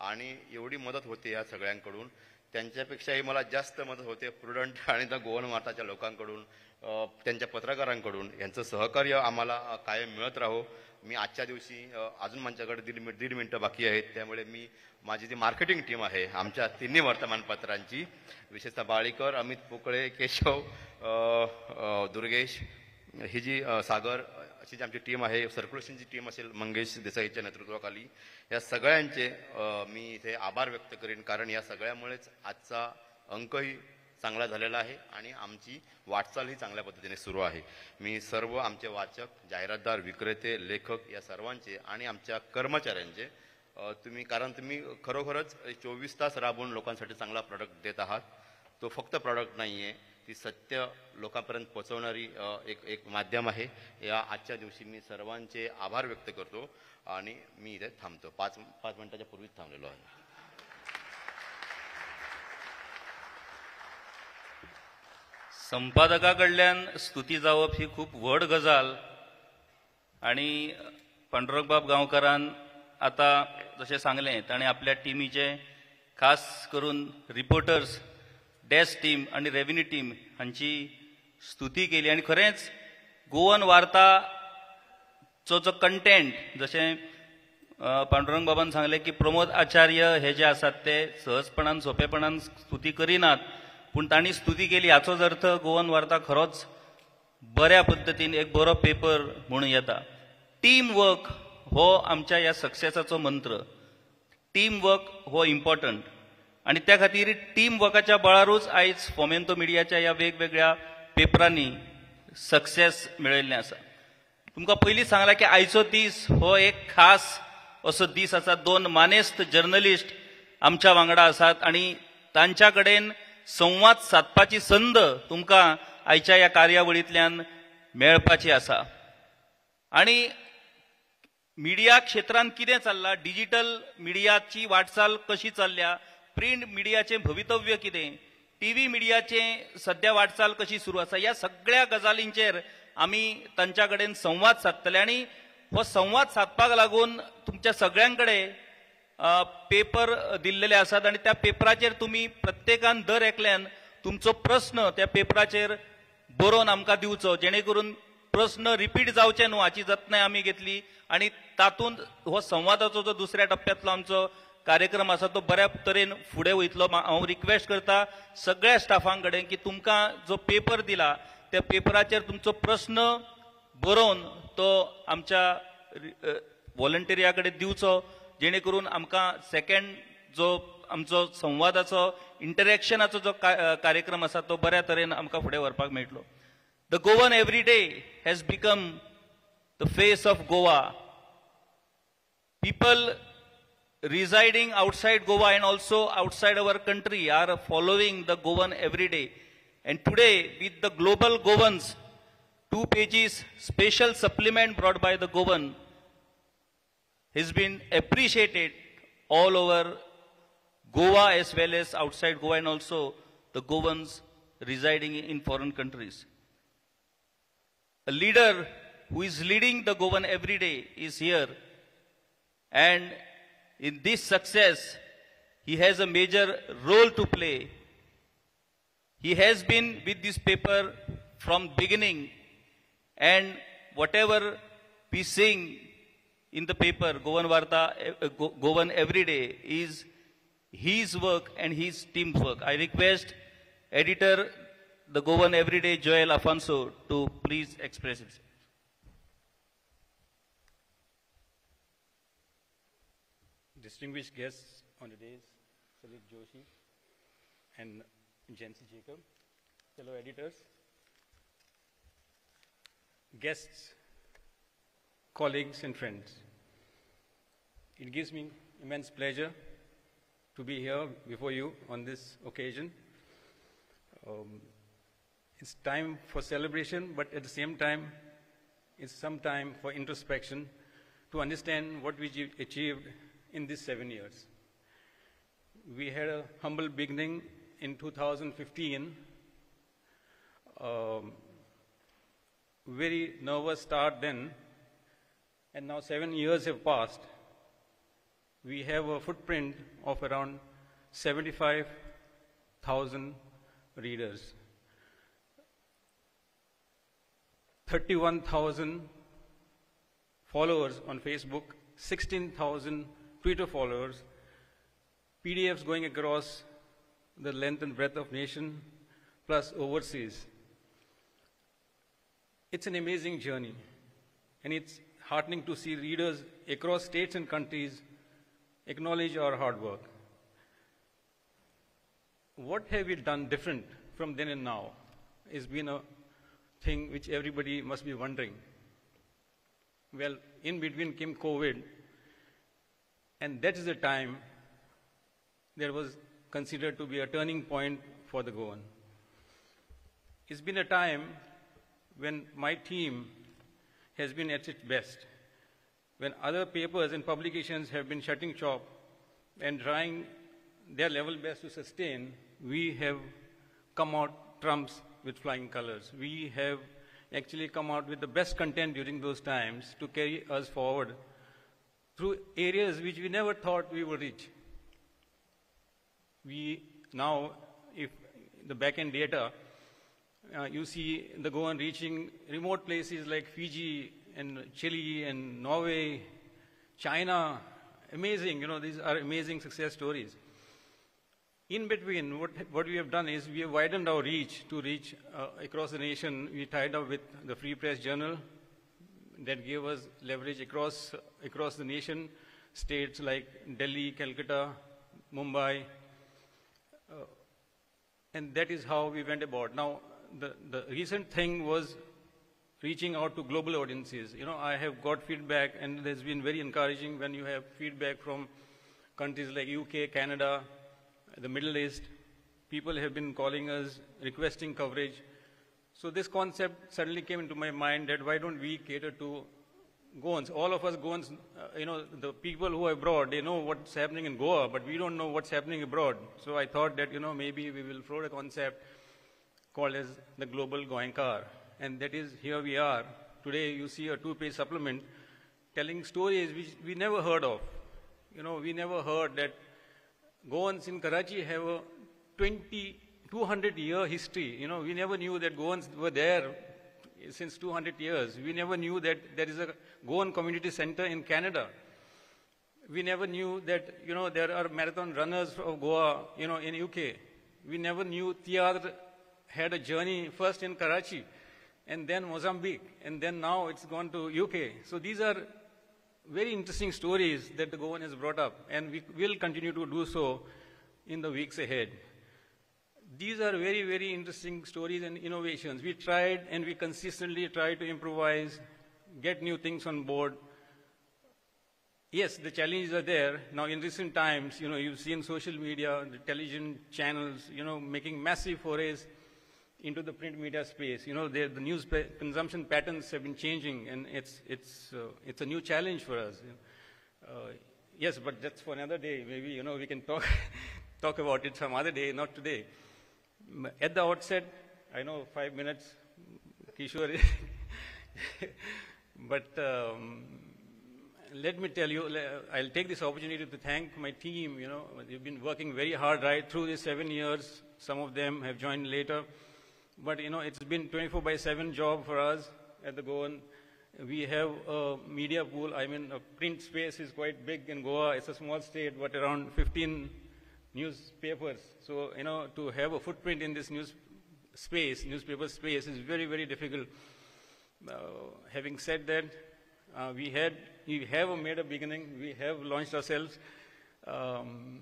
आणि एवढी मदत होते या सगळ्यांकडून. त्यांच्यापेक्षाही मला जास्त मदत होते प्रुडंट आणि द गोवन वार्ताच्या लोकांकडून, त्यांच्या पत्रकारांकडून. यांचं सहकार्य आम्हाला कायम मिळत राहो. मी आजच्या दिवशी अजून माझ्याकडे दीड मिनिट दीड मिनटं बाकी आहेत, त्यामुळे मी माझी जी मार्केटिंग टीम आहे आमच्या तिन्ही वर्तमानपत्रांची, विशेषतः बाळीकर, अमित पोकळे, केशव, दुर्गेश, ही जी सागर अशी जी आमची टीम आहे, सर्क्युलेशनची टीम असेल मंगेश देसाईच्या नेतृत्वाखाली, या सगळ्यांचे मी इथे आभार व्यक्त करेन. कारण या सगळ्यामुळेच आजचा अंकही चांगला झालेला आहे आणि आमची वाटचाल ही चांगल्या पद्धतीने सुरू आहे. मी सर्व आमचे वाचक, जाहिरातदार, विक्रेते, लेखक या सर्वांचे आणि आमच्या कर्मचाऱ्यांचे तुम्ही, कारण तुम्ही खरोखरच चोवीस तास राबून लोकांसाठी चांगला प्रॉडक्ट देत आहात. तो फक्त प्रॉडक्ट नाही आहे, ती सत्य लोकांपर्यंत पोहोचवणारी एक एक माध्यम आहे. या आजच्या दिवशी मी सर्वांचे आभार व्यक्त करतो आणि मी इथे थांबतो. पाच पाच मिनिटाच्या पूर्वीच थांबलेलो आहे. संपादकाकडल्यान स्तुती जावप ही खूप व्हड गजाल आणि पांडुरंगबाब गांवकारान आता जशें सांगलें ताणें आपल्या टिमीचे खास करून रिपोर्टर्स, डेस्क टीम आणि रेव्हेन्यू टीम हांची स्तुती केली. आणि खरेंच गोवन वार्ताचो जो कंटेंट, जशें पांडुरंग बाबान सांगलें की प्रमोद आचार्य हे जे आसात ते सहजपणान सोपेपणान स्तुती करिनात, पूण तांणी स्तुती केली हाचोच अर्थ गोवन वार्ता खरोच बऱ्या पद्दतीन एक बरो पेपर म्हणून येता. टीम वर्क हो आमच्या ह्या सक्सेसाचो मंत्र. टीम वर्क हो इम्पॉर्टंट आणि त्या खातीर टीम वर्काच्या बळारूच आयज फोमेंतो मिडियाच्या ह्या वेगवेगळ्या पेपरांनी सक्सेस मेळिल्लें आसा. तुमकां पयलींच सांगलां की आयचो दीस हो एक खास असो दीस आसा. दोन मानेस्त जर्नलिस्ट आमच्या वांगडा आसात आणि तांच्या कडेन संवाद साधपाची संद तुमकां आयच्या ह्या कार्यावळींतल्यान मेळपाची आसा. आणि मिडिया क्षेत्रांत कितें चल्लां, डिजिटल मिडियाची वाटचाल कशी चल्ल्या, प्रिंट मिडियाचें भवितव्य कितें, टीव्ही मिडियाचें सद्या वाटचाल कशी सुरू आसा, ह्या सगळ्या गजालींचेर आमी तांच्या कडेन संवाद साधतले. आनी हो संवाद साधपाक लागून तुमच्या सगळ्यांकडे पेपर दिल्लेले आसात आणि त्या पेपराचेर तुम्ही प्रत्येकान दर एकल्यान तुमचो प्रश्न त्या पेपराचेर बरोवन आमकां दिवचो, जेणे करून प्रश्न रिपीट जावचे न्हू हाची जतनाय आमी घेतली. आणि तातूंत हो संवादाचो जो दुसऱ्या टप्प्यातलो आमचो कार्यक्रम आसा तो बऱ्या तरेन फुडें वयतलो. हांव रिक्वेस्ट करता सगळ्या स्टाफांकडे की तुमकां जो पेपर दिला त्या पेपराचेर तुमचो प्रश्न बरोवन तो आमच्या व्हॉलंटियरा कडेन दिवचो, जेणे करून आमकां सेकंड जो आमचो संवादाचो इंटरॅक्शनाचो जो कार्यक्रम आसा तो बऱ्या तरेन आमकां फुडें व्हरपाक मेळटलो. The Goan everyday has become the face of Goa. People residing outside Goa and also outside our country are following the Goan everyday. And today with the global Goans two pages special supplement brought by the Goan has been appreciated all over Goa as well as outside Goa and also the Goans residing in foreign countries. A leader who is leading the Goan every day is here, and in this success he has a major role to play. He has been with this paper from beginning, and whatever we sing in the paper Goan Varta, uh, Go- Goan Everyday is his work and his team's work. I request editor the Goan Everyday Joel Afonso to please express himself. Distinguished guests on today's Sahil Joshi and Jency Jacob, fellow editors, guests, colleagues and friends, it gives me immense pleasure to be here before you on this occasion. Um, it's time for celebration, but at the same time, it's some time for introspection to understand what we achieved in these seven years. We had a humble beginning in two thousand fifteen. Um, very nervous start then, and now seven years have passed. We have a footprint of around seventy-five thousand readers, thirty-one thousand followers on Facebook, sixteen thousand Twitter followers, P D Fs going across the length and breadth of nation, plus overseas. It's an amazing journey, and it's heartening to see readers across states and countries acknowledge our hard work. What have we done different from then and now has been a thing which everybody must be wondering. Well, in between came COVID, and that is the time there was considered to be a turning point for the Goan. It's been a time when my team has been at its best, when other papers and publications have been shutting shop and trying their level best to sustain, we have come out trumps with flying colors. We have actually come out with the best content during those times to carry us forward through areas which we never thought we would reach. We now, if the back-end data, uh, you see the Goan reaching remote places like Fiji and Chile and Norway, China. Amazing, you know, these are amazing success stories. In between, what, what we have done is we have widened our reach to reach uh, across the nation. We tied up with the Free Press Journal that gave us leverage across, across the nation, states like Delhi, Calcutta, Mumbai, uh, and that is how we went about. Now, the, the recent thing was reaching out to global audiences. You know, I have got feedback, and it has been very encouraging when you have feedback from countries like U K, Canada, the Middle East. People have been calling us, requesting coverage. So this concept suddenly came into my mind that why don't we cater to Goans? All of us Goans, uh, you know, the people who are abroad, they know what's happening in Goa, but we don't know what's happening abroad. So I thought that, you know, maybe we will throw a concept called as the Global Gaunkar. And that is, here we are. Today you see a two-page supplement telling stories which we never heard of. You know, we never heard that Goans in Karachi have a two hundred year history. You know, we never knew that Goans were there since two hundred years. We never knew that there is a Goan community center in Canada. We never knew that, you know, there are marathon runners of Goa, you know, in U K. We never knew Tiar had a journey first in Karachi and then Mozambique, and then now it's gone to U K. So these are very interesting stories that the Goan has brought up, and we will continue to do so in the weeks ahead. These are very, very interesting stories and innovations. We tried, and we consistently try to improvise, get new things on board. Yes, the challenges are there. Now, in recent times, you know, you've seen social media, the television channels, you know, making massive forays into the print media space. You know, the news consumption patterns have been changing, and it's, it's, uh, it's a new challenge for us. Uh, yes, but that's for another day. Maybe, you know, we can talk, talk about it some other day, not today. At the outset, I know five minutes, Kishore, but um, let me tell you, I'll take this opportunity to thank my team. You know, they've been working very hard right through these seven years. Some of them have joined later. But, you know, it's been twenty-four by seven job for us at the Goan. We have a media pool. I mean, a print space is quite big in Goa. It's a small state, but around fifteen newspapers. So, you know, to have a footprint in this news space, newspaper space, is very, very difficult. Uh, having said that, uh, we had, we have made a beginning. We have launched ourselves. Um,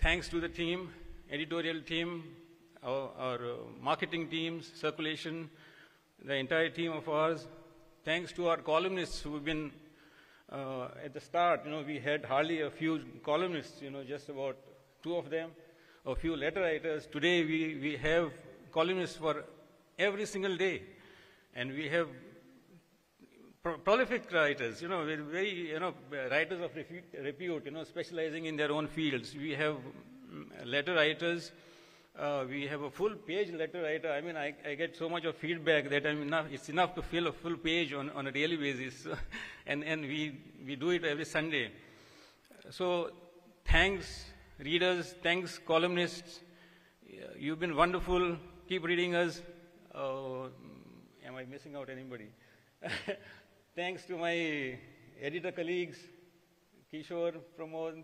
thanks to the team, editorial team, our, our uh, marketing teams, circulation, the entire team of ours. Thanks to our columnists who've been uh, at the start. You know, we had hardly a few columnists, you know, just about two of them, a few letter writers. Today we, we have columnists for every single day, and we have pro prolific writers, you know, very, you know, writers of repute, you know, specializing in their own fields. We have letter writers, Uh, we have a full page letter writer. I mean, I, I get so much of feedback that I'm enough, it's enough to fill a full page on, on a daily basis. and and we, we do it every Sunday. So thanks, readers. Thanks, columnists. You've been wonderful. Keep reading us. Uh, am I missing out anybody? Thanks to my editor colleagues, Kishore, Pramod,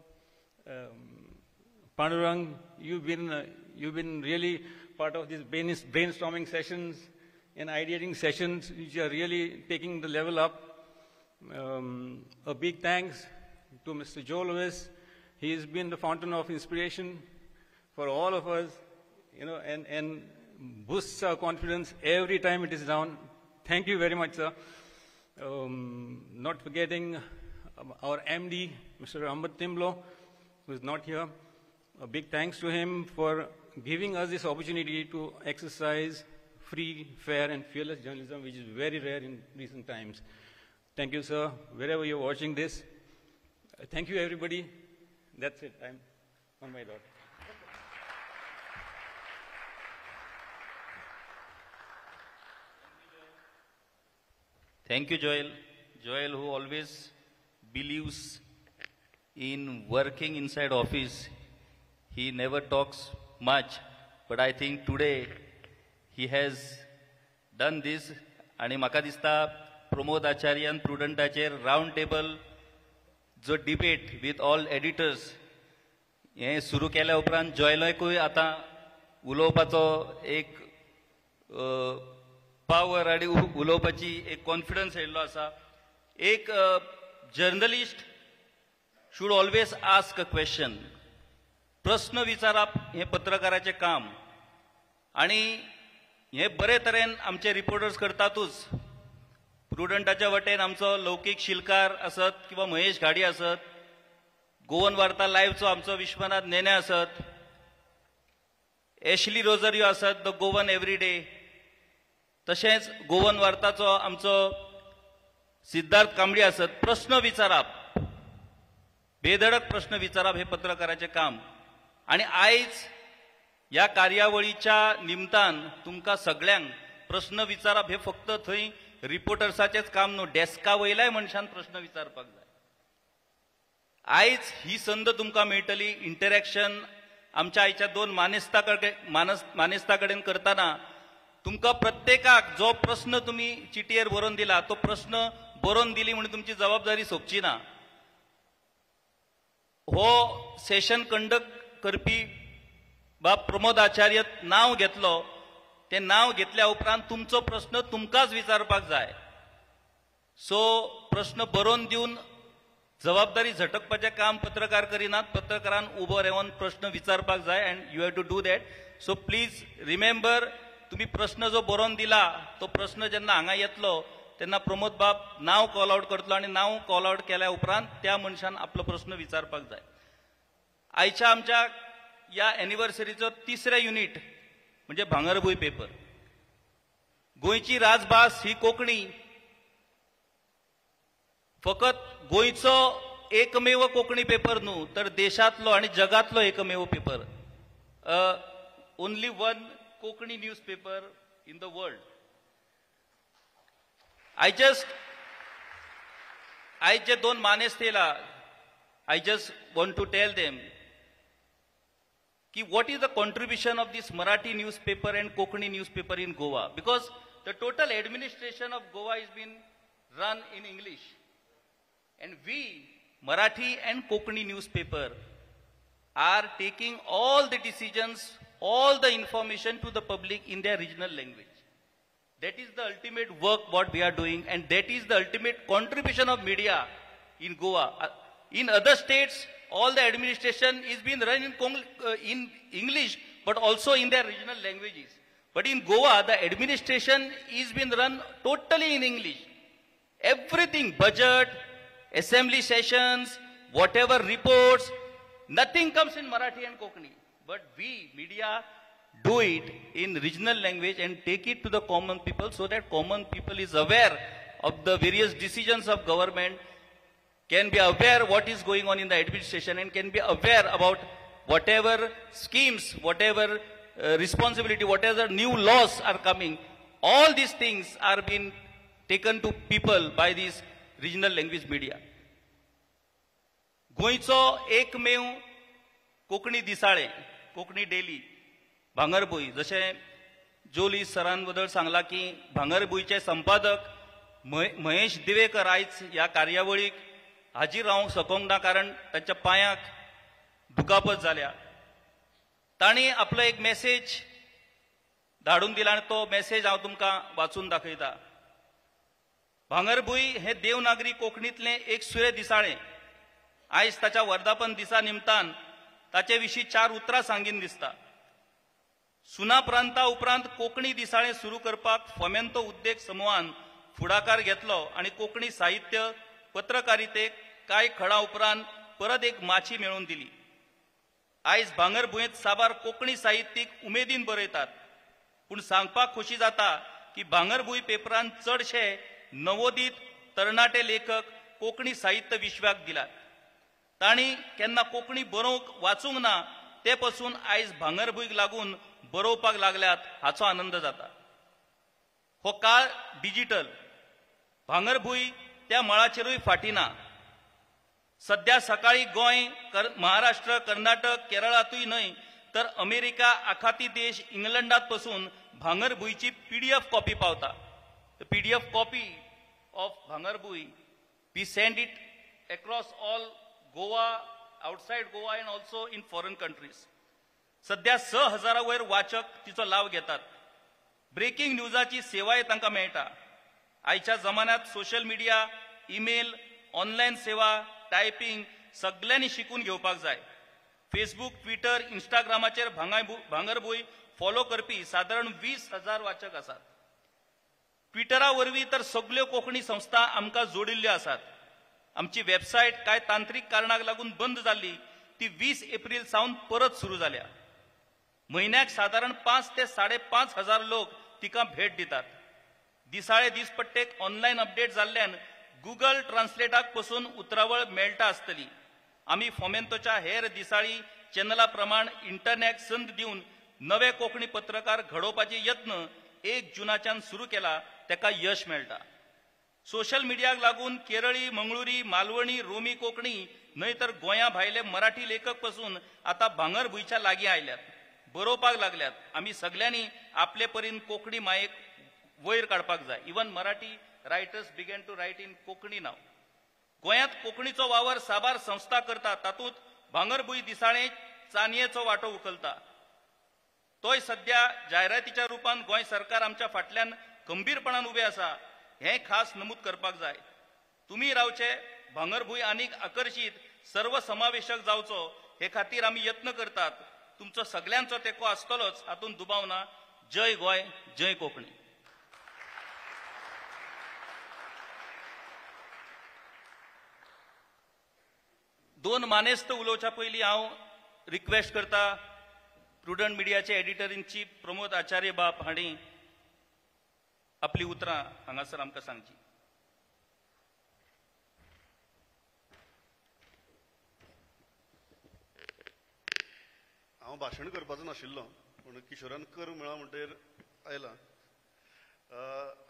um, Pandurang, you've been, uh, you've been really part of these brainstorming sessions and ideating sessions, which are really taking the level up. Um, a big thanks to Mister Joel Lewis. He has been the fountain of inspiration for all of us, you know, and, and boosts our confidence every time it is down. Thank you very much, sir. Um, not forgetting our M D, Mister Amrit Timblo, who is not here. A big thanks to him for giving us this opportunity to exercise free, fair, and fearless journalism, which is very rare in recent times. Thank you, sir, wherever you're watching this. Uh, thank you, everybody. That's it. I'm on my dot. Thank you, Joel. Joel, who always believes in working inside office. He never talks much, but I think today he has done this. And maka dista Pramod Acharya and Prudent Acharya round table जो debate with all editors ये सुरू केला उपरांत Joel कोई आता उलोपाचो एक power आड़ी उलोपाची एक confidence येल्लो आसा. एक journalist should always ask a question. प्रश्न विचारप हे पत्रकाराचे काम आणि हे बरे तरेन आमचे रिपोर्टर्स करतातच. प्रुडंटाच्या वटेन आमचो लौकिक शिलकार असत किंवा महेश घाडी असत, गोवन वार्ता लाइवचो आमचो विश्वनाथ नेने असत, एशली रोजरियो असत द गोवन एवरीडे, तसेच गोवन वार्ताचो आमचो सिद्धार्थ कांबळी असत. प्रश्न विचारप, बेधडक प्रश्न विचारप हे पत्रकाराचे काम. आणि आयज या कार्यावळीच्या निमतान तुमकां सगळ्यांक प्रश्न विचारप हे फक्त थंय रिपोर्टर्साचेच काम न्हू, डेस्का वयल्याय मनशान प्रश्न विचारपाक जाय. आयज ही संद तुमकां मेळटली. इंटरॅक्शन आमच्या आयच्या दोन मानेस्ता मानेस्ता कडेन करताना तुमकां प्रत्येकाक जो प्रश्न तुम्ही चिटयेर बरोवन दिला तो प्रश्न बरोवन दिली म्हणून तुमची जबाबदारी सोपची ना. हो सेशन कंडक्ट करपी बाब प्रमोद आचार्य नाव घेतलो, ते नाव घेतल्या उपरांत तुमचो प्रश्न तुमकाच विचारपाक जाय. सो प्रश्न बरोवन दिवन जबाबदारी झटकपाचे काम पत्रकार करिनात. पत्रकारान उबो रावन प्रश्न विचारपाक जाय and you have to do that. So please remember, तुम्ही प्रश्न जो बरोवन दिला तो प्रश्न जेन्ना हांगा येतलो तेन्ना प्रमोद बाब नाव कॉल आउट करतलो आनी नाव कॉल आउट केल्या उपरांत त्या मनशान आपलो प्रश्न विचारपाक जाय. आयच्या आमच्या या एनिवर्सरीचो तिसरे युनिट म्हणजे भांगरभूंय पेपर. गोंयची राजभास ही कोंकणी. फकत गोंयचो एकमेव कोंकणी पेपर न्हू, तर देशांतलो आनी जगांतलो एकमेव paper. Only one Konkani news paper in the world. I just आयज जे दोन मानेस्त येला, I just want to tell them what is the contribution of this Marathi newspaper and Konkani newspaper in Goa, because the total administration of Goa is been run in English, and we Marathi and Konkani newspaper are taking all the decisions, all the information to the public in their regional language. That is the ultimate work what we are doing, and that is the ultimate contribution of media in Goa. In other states, all the administration is being run in, uh, in English, but also in their regional languages. But in Goa, the administration is being run totally in English. Everything, budget, assembly sessions, whatever reports, nothing comes in Marathi and Konkani. But we, media, do it in regional language and take it to the common people, so that common people is aware of the various decisions of government, can be aware what is going on in the administration, and can be aware about whatever schemes, whatever uh, responsibility, whatever new laws are coming, all these things are being taken to people by these regional language media. गोंयचो एकमेव Konkani दिसाळे, Konkani daily, भांगरभूंय, जशे जोली सरान बद्दल सांगला की भांगरभूंयचे संपादक महेश दिवेकर आयज ह्या कार्यावळीक हाजीर रावंक शकूंक ना कारण तांच्या पांयांक दुखापत जाल्या. तांणी आपलो एक मेसेज धाडून दिला आनी तो मेसेज हांव तुमकां वाचून दाखयता. भांगरभूंय हें देवनागरी कोंकणींतलें एक सुरें दिसाळें. आयज ताच्या वर्धापन दिसा निमतान ताचे विशीं चार उतरां सांगीन दिसता. सुना प्रांता उपरांत कोंकणी दिसाळें सुरू करपाक फोमेंतो उद्देग समुहान फुडाकार घेतलो आनी कोंकणी साहित्य पत्रकारितेक कांय खडा उपरांत परत एक माची मेळून दिली. आयज भांगरभूंयेंत साबार कोंकणी साहित्यीक उमेदीन बरयतात, पूण सांगपाक खोशी जाता की भांगरभूंय पेपरान चडशे नवोदित तरणाटे लेखक कोंकणी साहित्य विश्वाक दिलात. तांणी केन्ना कोंकणी बरोवंक वाचूंक ना ते पसून आयज भांगरभूंयक लागून बरोवपाक लागल्यात हाचो आनंद जाता. हो काळ डिजिटल, भांगरभूंय त्या मळाचेरूय फाटीं ना. सध्या सकाळीं गोंय, महाराष्ट्र, कर्नाटक, केरळांतूय न्हय तर अमेरिका, आखाती देश, इंग्लंडांत पसून भांगरभूंयची पीडीएफ कॉपी पावता. The PDF copy of Bhangarbhuin we send it across all Goa, outside Goa and also in foreign countries. सद्या स हजारा वयर वाचक तिचो लाव घेतात. ब्रेकिंग न्यूजाची सेवाय तांकां मेळटा. आयच्या जमान्यांत सोशल मिडिया, ईमेल, ऑनलायन सेवा, टायपिंग सगळ्यांनी शिकून घेवपाक जाय. फेसबुक, ट्विटर, इंस्टाग्रामाचेर भांगरभूंय फॉलो करपी सादारण वीस हजार वाचक आसात. ट्विटरा वरवीं तर सगळ्यो कोंकणी संस्था आमकां जोडिल्ल्यो आसात. आमची वेबसायट काय तांत्रीक कारणाक लागून बंद जाल्ली ती वीस एप्रिल सावन परत सुरू जाल्या. म्हयन्याक सादारण पांच ते साडे पांच हजार लोक तिका भेट दितात. दिसाळे दिसपट्टेक ऑनलायन अपडेट जाल्ल्यान गुगल ट्रान्सलेटाक पसून उतरावळ मेळटा आसतली. आमी फोमेंतोच्या हेर दिसाळी चॅनला प्रमाण इंटरनॅट संद दिवन नवे कोंकणी पत्रकार घडोवपाचे यत्न एक जुनाच्यान सुरू केला, तेका यश मेळटा. सोशल मिडियाक लागून केरळी, मंगळुरी, मालवणी, रोमी कोंकणी न्हय तर गोंया भायले मराठी लेखक पसून आतां भांगरभूंयच्या लागीं आयल्यात, बरोवपाक लागल्यात. आमी सगळ्यांनी आपले परीन कोंकणी मायेक वयर काडपाक जाय. Even Marathi writers begin to write in Konkani नाव. गोंयांत कोंकणीचो वावर साबार संस्था करता, तातूंत भांगरभूंय दिसाळें चानयेचो वांटो उखलता. तोय सद्या जायरातीच्या रुपान गोंय सरकार आमच्या फाटल्यान खंबीरपणान उबें आसा हें खास नमूद करपाक जाय. तुमी रावचे भांगरभूंय आनीक आकर्षित, सर्वसमावेशक जावचो हे खातीर आमी यत्न करतात. तुमचो सगळ्यांचो तेको आसतलोच, हातूंत दुबाव ना. जय गोंय, जय कोंकणी. दोन मानेस्त उलोवच्या पयलीं हांव रिक्वेस्ट करता प्रुडंट मिडियाचे editor in chief Pramod Acharya बाब हांणी आपली उतरां हांगासर आमकां सांगची. हांव भाशण करपाचो नाशिल्लो, पूण किशोरान कर मेळा म्हणटकीर आयला.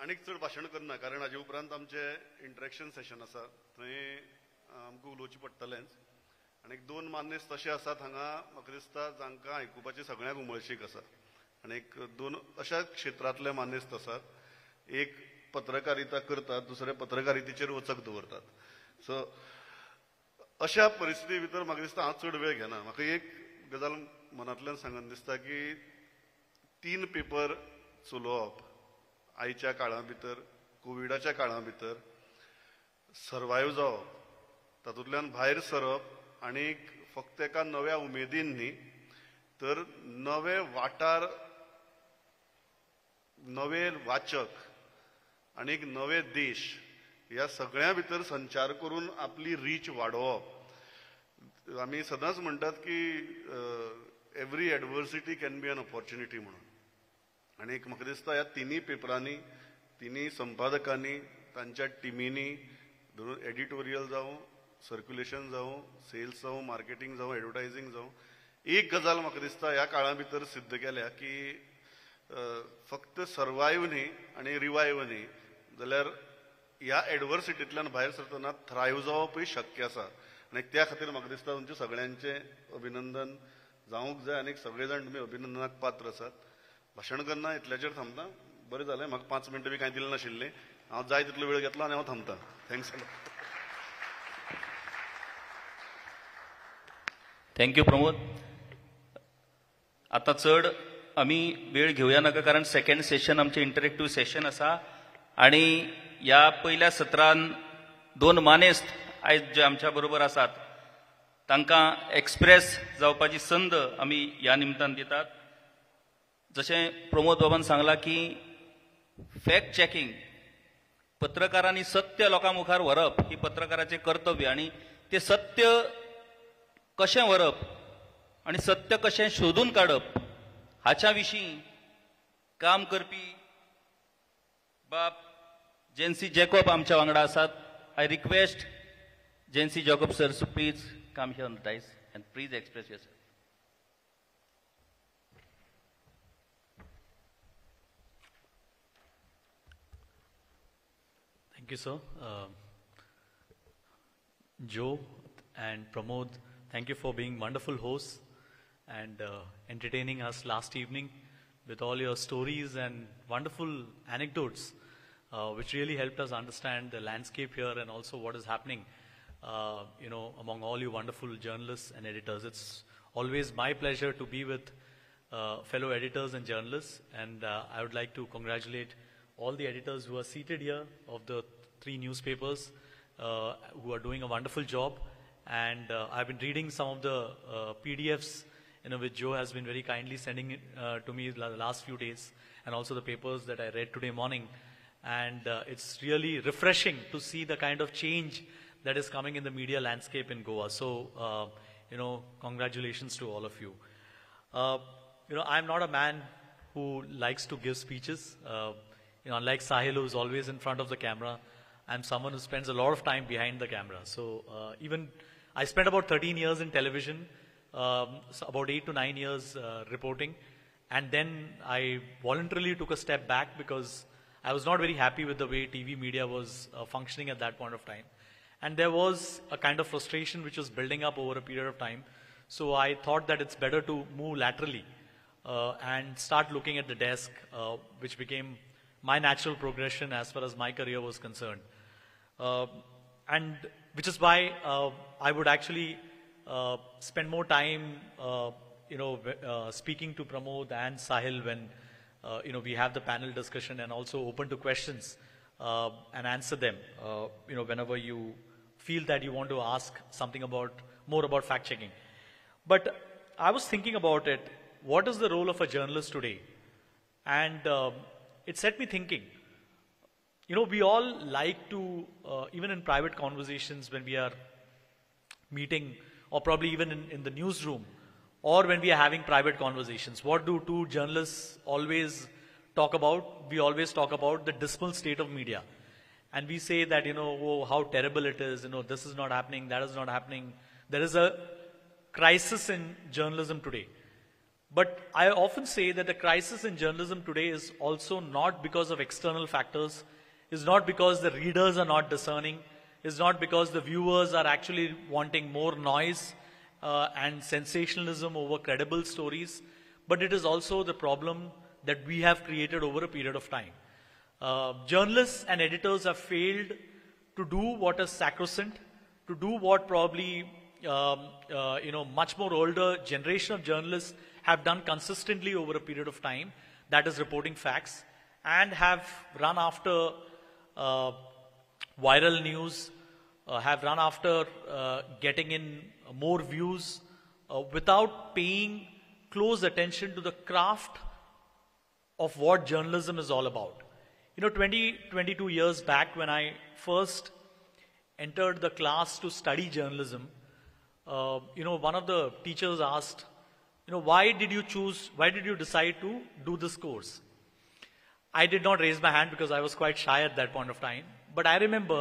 आनीक चड भाशण करना कारण हाजे उपरांत आमचे इंटरेक्शन सेशन आसा, थंय आमकां उलोवचें पडटलेंच. आनीक दोन मानेस्त अशे आसात हांगा म्हाका दिसता जांकां आयकुपाची सगळ्यांक उमळशीक आसा. आनीक दोन अशा क्षेत्रांतले मानेस्त आसात, एक पत्रकारिता करतात, दुसरे पत्रकारितेचेर वचक दवरतात. सो अशा परिस्थिती भितर म्हाका दिसता हांव चड वेळ घेना. म्हाका एक गजाल मनांतल्यान सांगन दिसता की तीन पेपर चलोवप आयच्या काळा भितर, कोविडाच्या काळा भितर सर्वायव जावप, तातूंतल्यान भायर सरप आनी फक्त एका नव्या उमेदीन न्ही तर नवे वाठार, नवे वाचक आनी नवे देश ह्या सगळ्या भितर संचार करून आपली रीच वाडोवप. आमी सदांच म्हणटात की every adversity can be an opportunity म्हणून. आनी म्हाका दिसता ह्या तिनी पेपरांनी, तिनी संपादकांनी, तांच्या टिमींनी, धरून एडिटोरियल जावं, सर्क्युलेशन जावं, सेल्स जावं, मार्केटिंग जावं, एडवर्टायझिंग जावं, एक गजाल म्हाका दिसता ह्या काळा भितर सिद्ध केल्या की फक्त सर्वायव न्ही आणि रिवायव न्ही जाल्यार ह्या एडवर्सिटींतल्यान भायर सरतना थ्रायव जावपय शक्य आसा आणि त्या खातीर म्हाका दिसता तुमचे सगळ्यांचे अभिनंदन जावंक जाय आणि सगळे जाण तुमी अभिनंदनाक पात्र आसात. भाषण करना इतल्याचेर थांबता. बरें जालें म्हाका पांच मिनटां बी कांय दिलें नाशिल्लें. हांव जाय तितलो वेळ घेतलो आनी हांव थांबता. Thanks a lot. Thank you Pramod. आता चढ़ आम्ही वेळ घेऊया नका कारण सेकंड सेशन आमचे इंटरेक्टिव सेशन असा आणि या पहिल्या सत्रान दोन मानेस्त आज जे आमच्या बरोबर आसात तांका एक्सप्रेस जावपाची संद आम्ही या निमतान दितात. जसे प्रमोद बाबान सांगला की फॅक्ट चेकिंग पत्रकारांनी सत्य लोकां मुखार व्हरप ही पत्रकाराचे कर्तव्य आणि ते सत्य कशें व्हरप आणि सत्य कशें सोदून काढप हाच्या विशीं काम करपी बाब जेन्सी जॅकॉब आमच्या वांगडा आसात. I request Jency Jacob sir so please come here on the dais and please express yourself. Thank you sir. Joe and Pramod, thank you for being wonderful hosts and uh, entertaining us last evening with all your stories and wonderful anecdotes uh, which really helped us understand the landscape here and also what is happening uh, you know among all you wonderful journalists and editors. It's always my pleasure to be with uh, fellow editors and journalists and uh, I would like to congratulate all the editors who are seated here of the three newspapers uh, who are doing a wonderful job. And uh, I've been reading some of the uh, P D Fs, you know, which Joe has been very kindly sending it, uh, to me the last few days, and also the papers that I read today morning. And uh, it's really refreshing to see the kind of change that is coming in the media landscape in Goa. So, uh, you know, congratulations to all of you. Uh, you know, I'm not a man who likes to give speeches. Uh, you know, unlike Sahil, who's always in front of the camera, I'm someone who spends a lot of time behind the camera. So, uh, even I spent about thirteen years in television, um, so about eight to nine years uh, reporting, and then I voluntarily took a step back because I was not very happy with the way T V media was uh, functioning at that point of time. And there was a kind of frustration which was building up over a period of time. So I thought that it's better to move laterally uh, and start looking at the desk, uh, which became my natural progression as far as my career was concerned. Uh, and which is why uh, I would actually uh, spend more time, uh, you know, uh, speaking to Pramod and Sahil when, uh, you know, we have the panel discussion and also open to questions uh, and answer them, uh, you know, whenever you feel that you want to ask something about, more about fact checking. But I was thinking about it, what is the role of a journalist today? And uh, it set me thinking. You know, we all like to, uh, even in private conversations when we are meeting or probably even in, in the newsroom or when we are having private conversations, what do two journalists always talk about? We always talk about the dismal state of media. And we say that, you know, oh, how terrible it is, you know, this is not happening, that is not happening. There is a crisis in journalism today. But I often say that the crisis in journalism today is also not because of external factors. It's not because the readers are not discerning. It's not because the viewers are actually wanting more noise uh, and sensationalism over credible stories. But it is also the problem that we have created over a period of time. Uh, journalists and editors have failed to do what is sacrosanct, to do what probably um, uh, you know, much more older generation of journalists have done consistently over a period of time, that is reporting facts, and have run after Uh, viral news, uh, have run after uh, getting in more views uh, without paying close attention to the craft of what journalism is all about. You know, twenty, twenty-two years back when I first entered the class to study journalism, uh, you know, one of the teachers asked, you know, why did you choose, why did you decide to do this course? I did not raise my hand because I was quite shy at that point of time. But I remember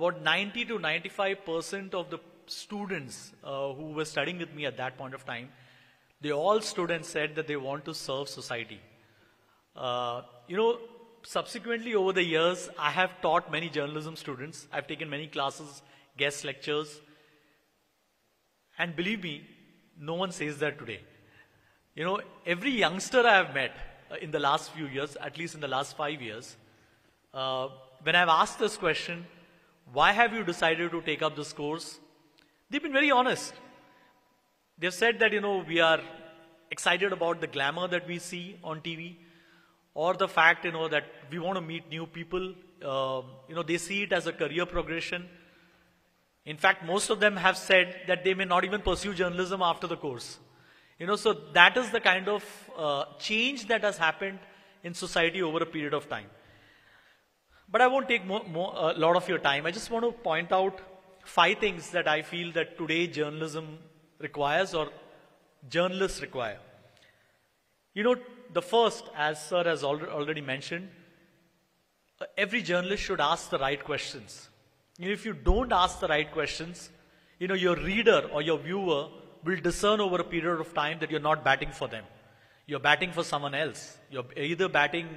about ninety to ninety-five percent of the students uh, who were studying with me at that point of time They all stood and said that they want to serve society. Uh, you know, subsequently over the years, I have taught many journalism students. I've taken many classes, guest lectures. And believe me, no one says that today. You know, every youngster I have met uh, in the last few years, at least in the last five years, uh, when I've asked this question, why have you decided to take up this course? They've been very honest. They've said that, you know, we are excited about the glamour that we see on T V, or the fact, you know, that we want to meet new people. Uh, you know, they see it as a career progression. In fact, most of them have said that they may not even pursue journalism after the course. You know, so that is the kind of uh, change that has happened in society over a period of time. But I won't take more, more, a lot of your time. I just want to point out five things that I feel that today journalism requires, or journalists require. You know, the first, as sir has already mentioned, every journalist should ask the right questions. You know, if you don't ask the right questions, you know, your reader or your viewer will discern over a period of time that you're not batting for them. You're batting for someone else. You're either batting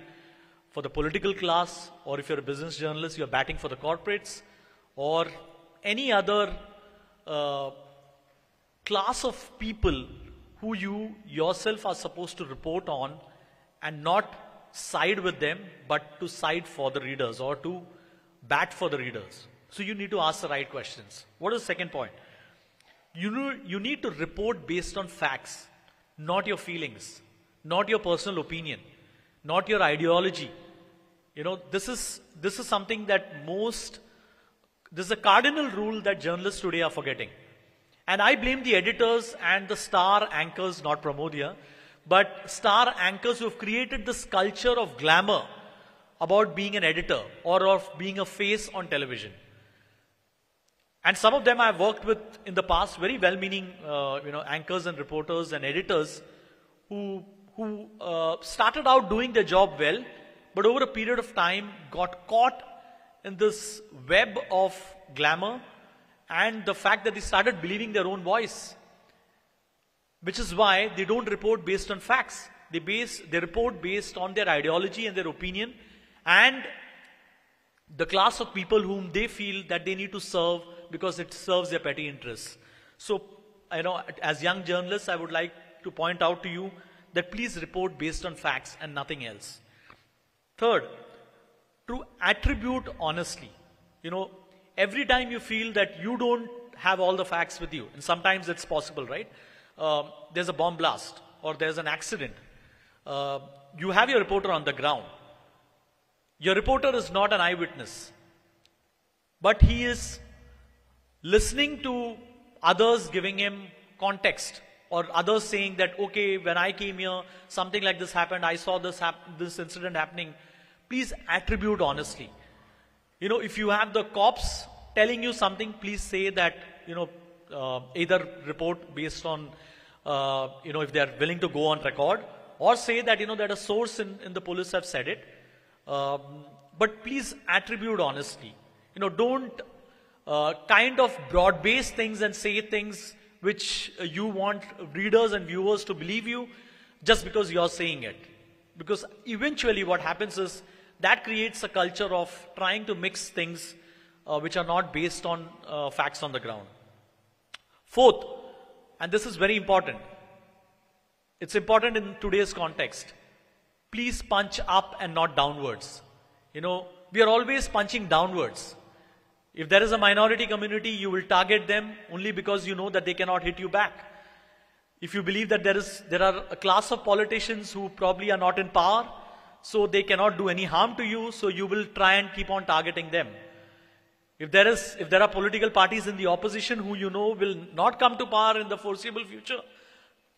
for the political class, or if you're a business journalist, you're batting for the corporates, or any other uh, class of people who you yourself are supposed to report on, and not side with them, but to side for the readers, or to bat for the readers. So you need to ask the right questions. What is the second point? You know, you need to report based on facts, not your feelings, not your personal opinion, not your ideology. You know, this is, this is something that most, this is a cardinal rule that journalists today are forgetting. And I blame the editors and the star anchors, not Pramod here, but star anchors who have created this culture of glamour about being an editor or of being a face on television. And some of them I've worked with in the past, very well-meaning, uh, you know, anchors and reporters and editors who, who uh, started out doing their job well, but over a period of time got caught in this web of glamour and the fact that they started believing their own voice, which is why they don't report based on facts. They, base, they report based on their ideology and their opinion and the class of people whom they feel that they need to serve, because it serves their petty interests. So, you know, as young journalists, I would like to point out to you that please report based on facts and nothing else. Third, to attribute honestly. You know, every time you feel that you don't have all the facts with you, and sometimes it's possible, right? Um, there's a bomb blast or there's an accident. Uh, you have your reporter on the ground. Your reporter is not an eyewitness, but he is listening to others giving him context, or others saying that, okay, when I came here, something like this happened, I saw this, hap this incident happening. Please attribute honestly. You know, if you have the cops telling you something, please say that, you know, uh, either report based on, uh, you know, if they are willing to go on record, or say that, you know, that a source in, in the police have said it. Um, but please attribute honestly. You know, don't Uh, kind of broad-based things and say things which uh, you want readers and viewers to believe you just because you're saying it. Because eventually what happens is that creates a culture of trying to mix things uh, which are not based on uh, facts on the ground. Fourth, and this is very important, it's important in today's context, please punch up and not downwards. You know, we are always punching downwards. If there is a minority community, you will target them only because you know that they cannot hit you back. If you believe that there is, there are a class of politicians who probably are not in power, so they cannot do any harm to you, so you will try and keep on targeting them. If there is, if there are political parties in the opposition who you know will not come to power in the foreseeable future,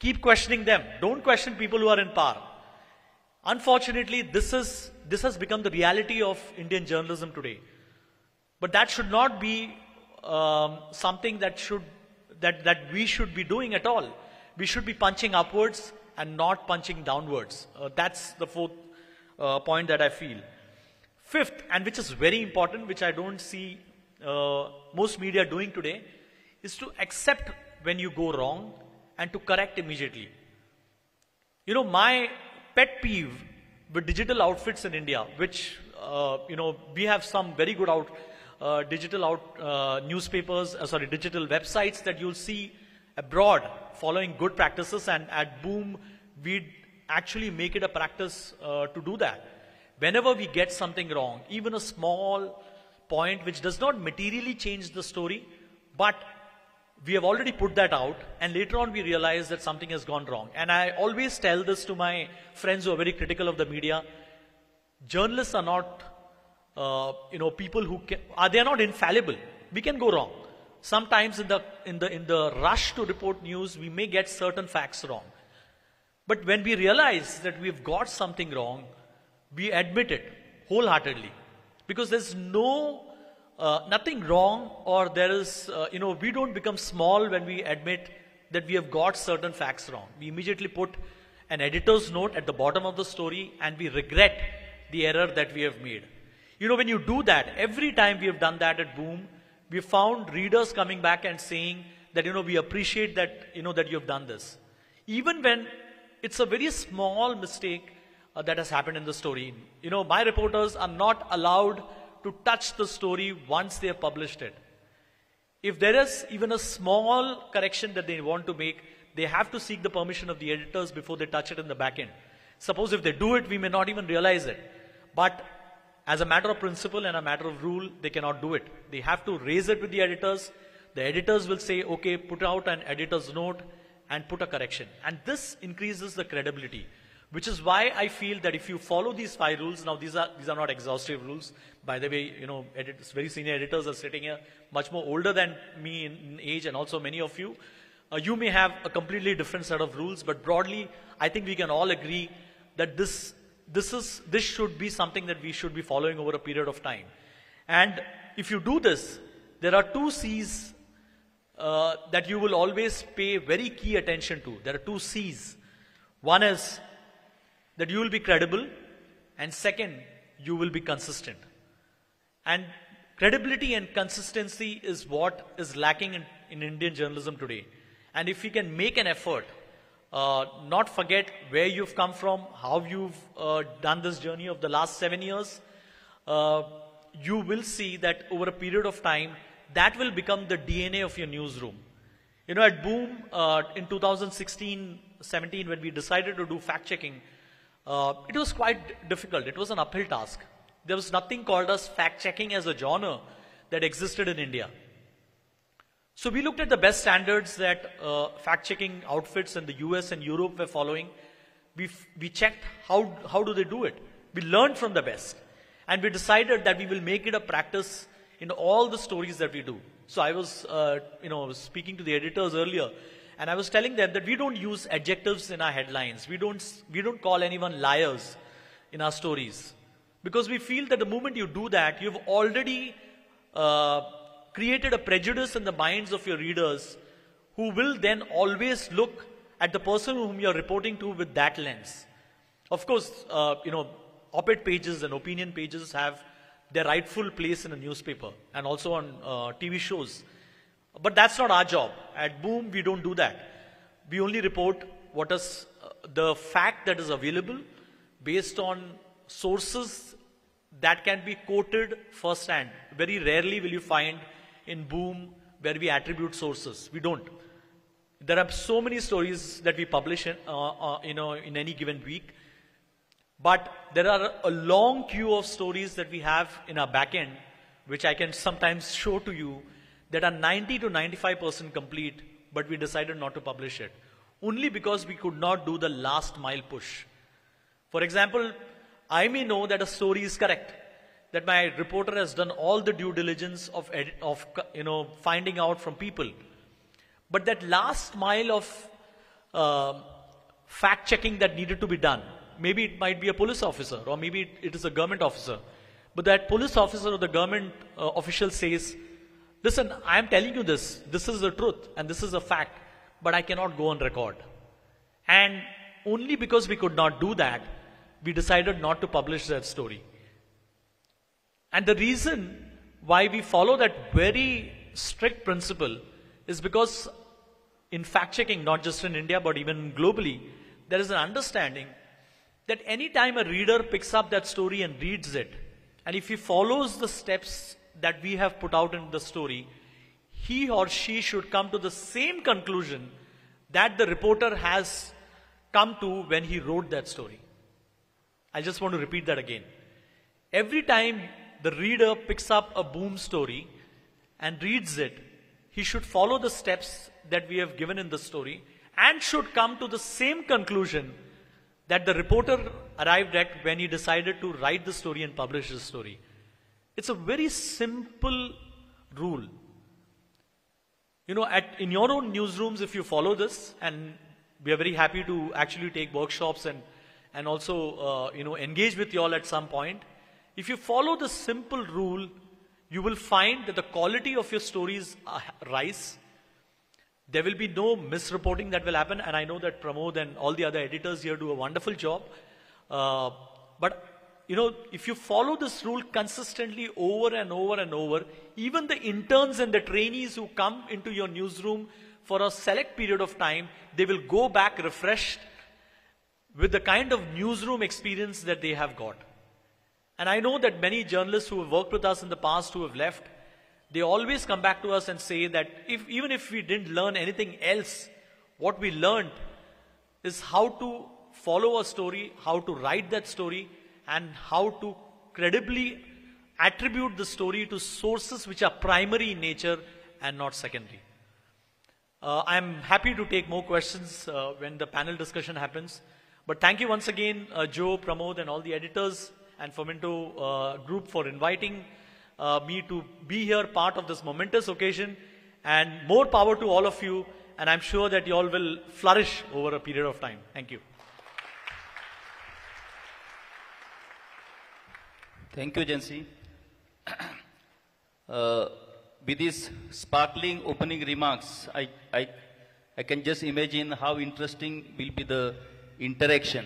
keep questioning them. Don't question people who are in power. Unfortunately, this is, this has become the reality of Indian journalism today. But that should not be um, something that, should, that, that we should be doing at all. We should be punching upwards and not punching downwards. Uh, that's the fourth uh, point that I feel. Fifth, and which is very important, which I don't see uh, most media doing today, is to accept when you go wrong and to correct immediately. You know, my pet peeve with digital outfits in India, which, uh, you know, we have some very good out, uh, digital out uh, newspapers, uh, sorry, digital websites that you'll see abroad following good practices, and at Boom, we actually make it a practice uh, to do that. Whenever we get something wrong, even a small point which does not materially change the story, but we have already put that out, and later on we realize that something has gone wrong. And I always tell this to my friends who are very critical of the media. Journalists are not, uh, you know, people who can, are, they are not infallible. We can go wrong. Sometimes in the, in the, in the rush to report news, we may get certain facts wrong. But when we realize that we've got something wrong, we admit it wholeheartedly. Because there's no Uh, nothing wrong, or there is, uh, you know, we don't become small when we admit that we have got certain facts wrong. We immediately put an editor's note at the bottom of the story and we regret the error that we have made. You know, when you do that, every time we have done that at Boom, we found readers coming back and saying that, you know, we appreciate that, you know, that you have done this. Even when it's a very small mistake uh, that has happened in the story. You know, my reporters are not allowed to touch the story once they have published it. If there is even a small correction that they want to make, they have to seek the permission of the editors before they touch it in the back end. Suppose if they do it, we may not even realize it. But as a matter of principle and a matter of rule, they cannot do it. They have to raise it with the editors. The editors will say, okay, put out an editor's note and put a correction. And this increases the credibility. Which is why I feel that if you follow these five rules, now these are, these are not exhaustive rules. By the way, you know, editors, very senior editors are sitting here, much more older than me in, in age, and also many of you. Uh, you may have a completely different set of rules, but broadly, I think we can all agree that this, this, is, this should be something that we should be following over a period of time. And if you do this, there are two C's uh, that you will always pay very key attention to. There are two C's. One is that you will be credible, and second, you will be consistent. And credibility and consistency is what is lacking in, in Indian journalism today. And if we can make an effort, uh, not forget where you've come from, how you've uh, done this journey of the last seven years, uh, you will see that over a period of time, that will become the D N A of your newsroom. You know, at Boom, uh, in two thousand sixteen seventeen, when we decided to do fact-checking, Uh, it was quite difficult. It was an uphill task. There was nothing called as fact-checking as a genre that existed in India. So we looked at the best standards that uh, fact-checking outfits in the U S and Europe were following. We, we checked how, how do they do it. We learned from the best. And we decided that we will make it a practice in all the stories that we do. So I was, uh, you know, speaking to the editors earlier, and I was telling them that we don't use adjectives in our headlines. We don't, we don't call anyone liars in our stories. Because we feel that the moment you do that, you've already uh, created a prejudice in the minds of your readers, who will then always look at the person whom you're reporting to with that lens. Of course, uh, you know, op-ed pages and opinion pages have their rightful place in a newspaper and also on uh, T V shows. But that's not our job. At Boom, we don't do that. We only report what is uh, the fact that is available based on sources that can be quoted firsthand. Very rarely will you find in Boom where we attribute sources. We don't. There are so many stories that we publish in, uh, uh, you know, in any given week. But there are a long queue of stories that we have in our back end, which I can sometimes show to you, that are ninety to ninety-five percent complete, but we decided not to publish it, only because we could not do the last mile push. For example, I may know that a story is correct, that my reporter has done all the due diligence of, edit, of you know, finding out from people. But that last mile of uh, fact-checking that needed to be done, maybe it might be a police officer, or maybe it, it is a government officer, but that police officer or the government uh, official says, listen, I am telling you this, this is the truth and this is a fact, but I cannot go on record. And only because we could not do that, we decided not to publish that story. And the reason why we follow that very strict principle is because in fact-checking, not just in India, but even globally, there is an understanding that any time a reader picks up that story and reads it, and if he follows the steps that we have put out in the story, he or she should come to the same conclusion that the reporter has come to when he wrote that story. I just want to repeat that again. Every time the reader picks up a Boom story and reads it, he should follow the steps that we have given in the story and should come to the same conclusion that the reporter arrived at when he decided to write the story and publish the story. It's a very simple rule. You know, at, in your own newsrooms, if you follow this, and we are very happy to actually take workshops and, and also, uh, you know, engage with you all at some point. If you follow this simple rule, you will find that the quality of your stories uh, rise. There will be no misreporting that will happen. And I know that Pramod and all the other editors here do a wonderful job. Uh, but, you know, if you follow this rule consistently over and over and over, even the interns and the trainees who come into your newsroom for a select period of time, they will go back refreshed with the kind of newsroom experience that they have got. And I know that many journalists who have worked with us in the past who have left, they always come back to us and say that if, even if we didn't learn anything else, what we learned is how to follow a story, how to write that story, and how to credibly attribute the story to sources which are primary in nature and not secondary. Uh, I'm happy to take more questions uh, when the panel discussion happens. But thank you once again, uh, Joe, Pramod, and all the editors and Fomento uh, group for inviting uh, me to be here, part of this momentous occasion. And more power to all of you. And I'm sure that you all will flourish over a period of time. Thank you. Thank you, Jency. uh, with these sparkling opening remarks, I, I, I can just imagine how interesting will be the interaction.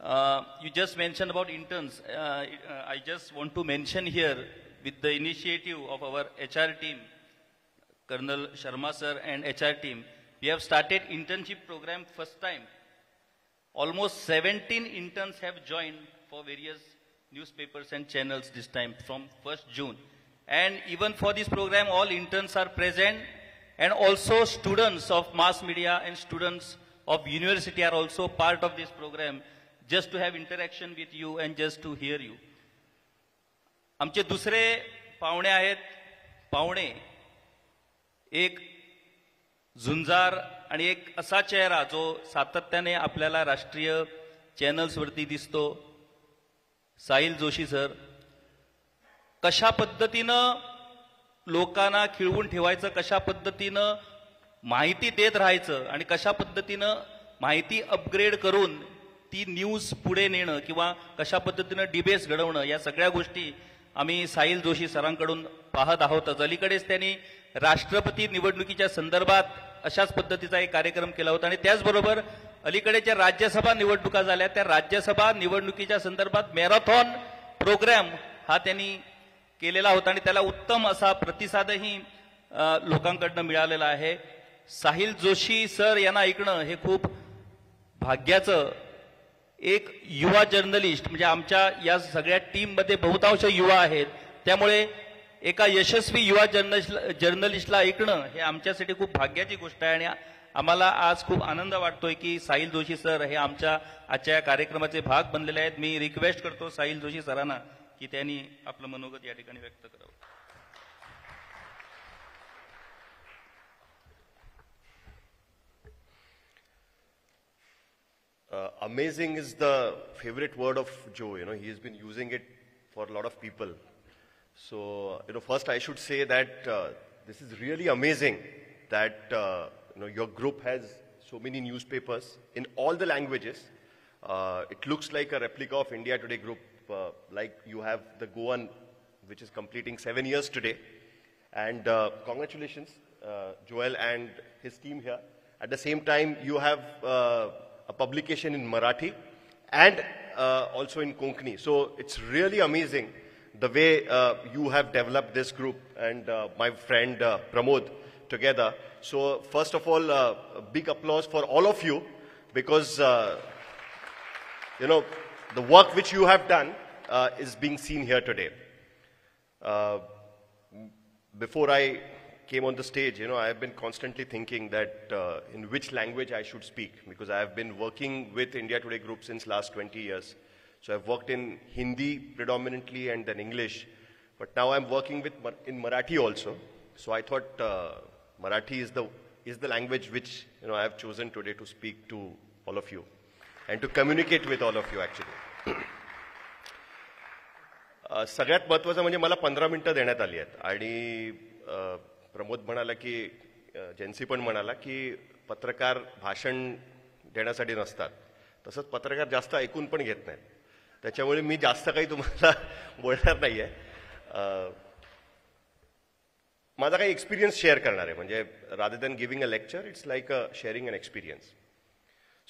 Uh, you just mentioned about interns. Uh, I just want to mention here, with the initiative of our H R team, Colonel Sharma sir and H R team, we have started internship program first time. Almost seventeen interns have joined for various newspapers and channels this time from first June. And even for this program, all interns are present, and also students of mass media and students of university are also part of this program, just to have interaction with you and just to hear you. आमचे दुसरे पाहुणे आहेत, पाहुणे एक झुंजार आणि एक असा चेहरा जो सातत्याने आपल्याला राष्ट्रीय चॅनल्स वरती दिसतो, साहिल जोशी सर. कशा पद्धतीनं लोकांना खिळवून ठेवायचं, कशा पद्धतीनं माहिती देत राहायचं आणि कशा पद्धतीनं माहिती अपग्रेड करून ती न्यूज पुढे नेणं किंवा कशा पद्धतीनं डिबेट्स घडवणं, या सगळ्या गोष्टी आम्ही साहिल जोशी सरांकडून पाहत आहोत. अलीकडेच त्यांनी राष्ट्रपती निवडणुकीच्या संदर्भात अशाच पद्धतीचा एक कार्यक्रम केला होता, आणि त्याचबरोबर अलीकडेच्या राज्यसभा निवडणुका झाल्या, त्या राज्यसभा निवडणुकीच्या संदर्भात मॅरेथॉन प्रोग्राम हा त्यांनी केलेला होता आणि त्याला उत्तम असा प्रतिसादही लोकांकडून मिळालेला आहे. साहिल जोशी सर यांना ऐकणं हे खूप भाग्याचं. एक युवा जर्नलिस्ट म्हणजे आमच्या या सगळ्या टीममध्ये बहुतांश युवा आहेत, त्यामुळे एका यशस्वी युवा जर्नलिस्ट जर्नलिस्टला ऐकणं हे आमच्यासाठी खूप भाग्याची गोष्ट आहे. आणि आम्हाला आज खूप आनंद वाटतोय की साहिल जोशी सर हे आमच्या आजच्या या कार्यक्रमाचे भाग बनलेले आहेत. मी रिक्वेस्ट करतो साहिल जोशी सरांना की त्यांनी आपलं मनोगत या ठिकाणी व्यक्त करावं. Uh, amazing is the favorite word of Joe. You know, he has been using it for a lot of people. So, you know, first I should say that uh, this is really amazing that, uh, you know, your group has so many newspapers in all the languages. Uh, it looks like a replica of India Today group, uh, like you have the Goan, which is completing seven years today. And uh, congratulations, uh, Joel and his team here. At the same time, you have... Uh, a publication in Marathi and uh, also in Konkani. So it's really amazing the way uh, you have developed this group. And uh, my friend uh, Pramod together. So first of all, uh, a big applause for all of you, because uh, you know, the work which you have done uh, is being seen here today. Uh, before I came on the stage, you know, I have been constantly thinking that uh, in which language I should speak, because I have been working with India Today Group since last twenty years. So I've worked in Hindi predominantly and then English, but now I'm working with in Marathi also. So I thought uh, Marathi is the is the language which, you know, I have chosen today to speak to all of you and to communicate with all of you actually. सगळ्यात महत्त्वाचं म्हणजे मला पंधरा मिनिटं देण्यात आली आहेत आणि प्रमोद म्हणाला की जेन्सी पण म्हणाला की पत्रकार भाषण देण्यासाठी नसतात, तसंच पत्रकार जास्त ऐकून पण घेत नाहीत, त्याच्यामुळे मी जास्त काही तुम्हाला बोलणार नाही आहे. माझा काही एक्सपिरियन्स शेअर करणार आहे, म्हणजे rather than giving a lecture it's like a sharing an experience.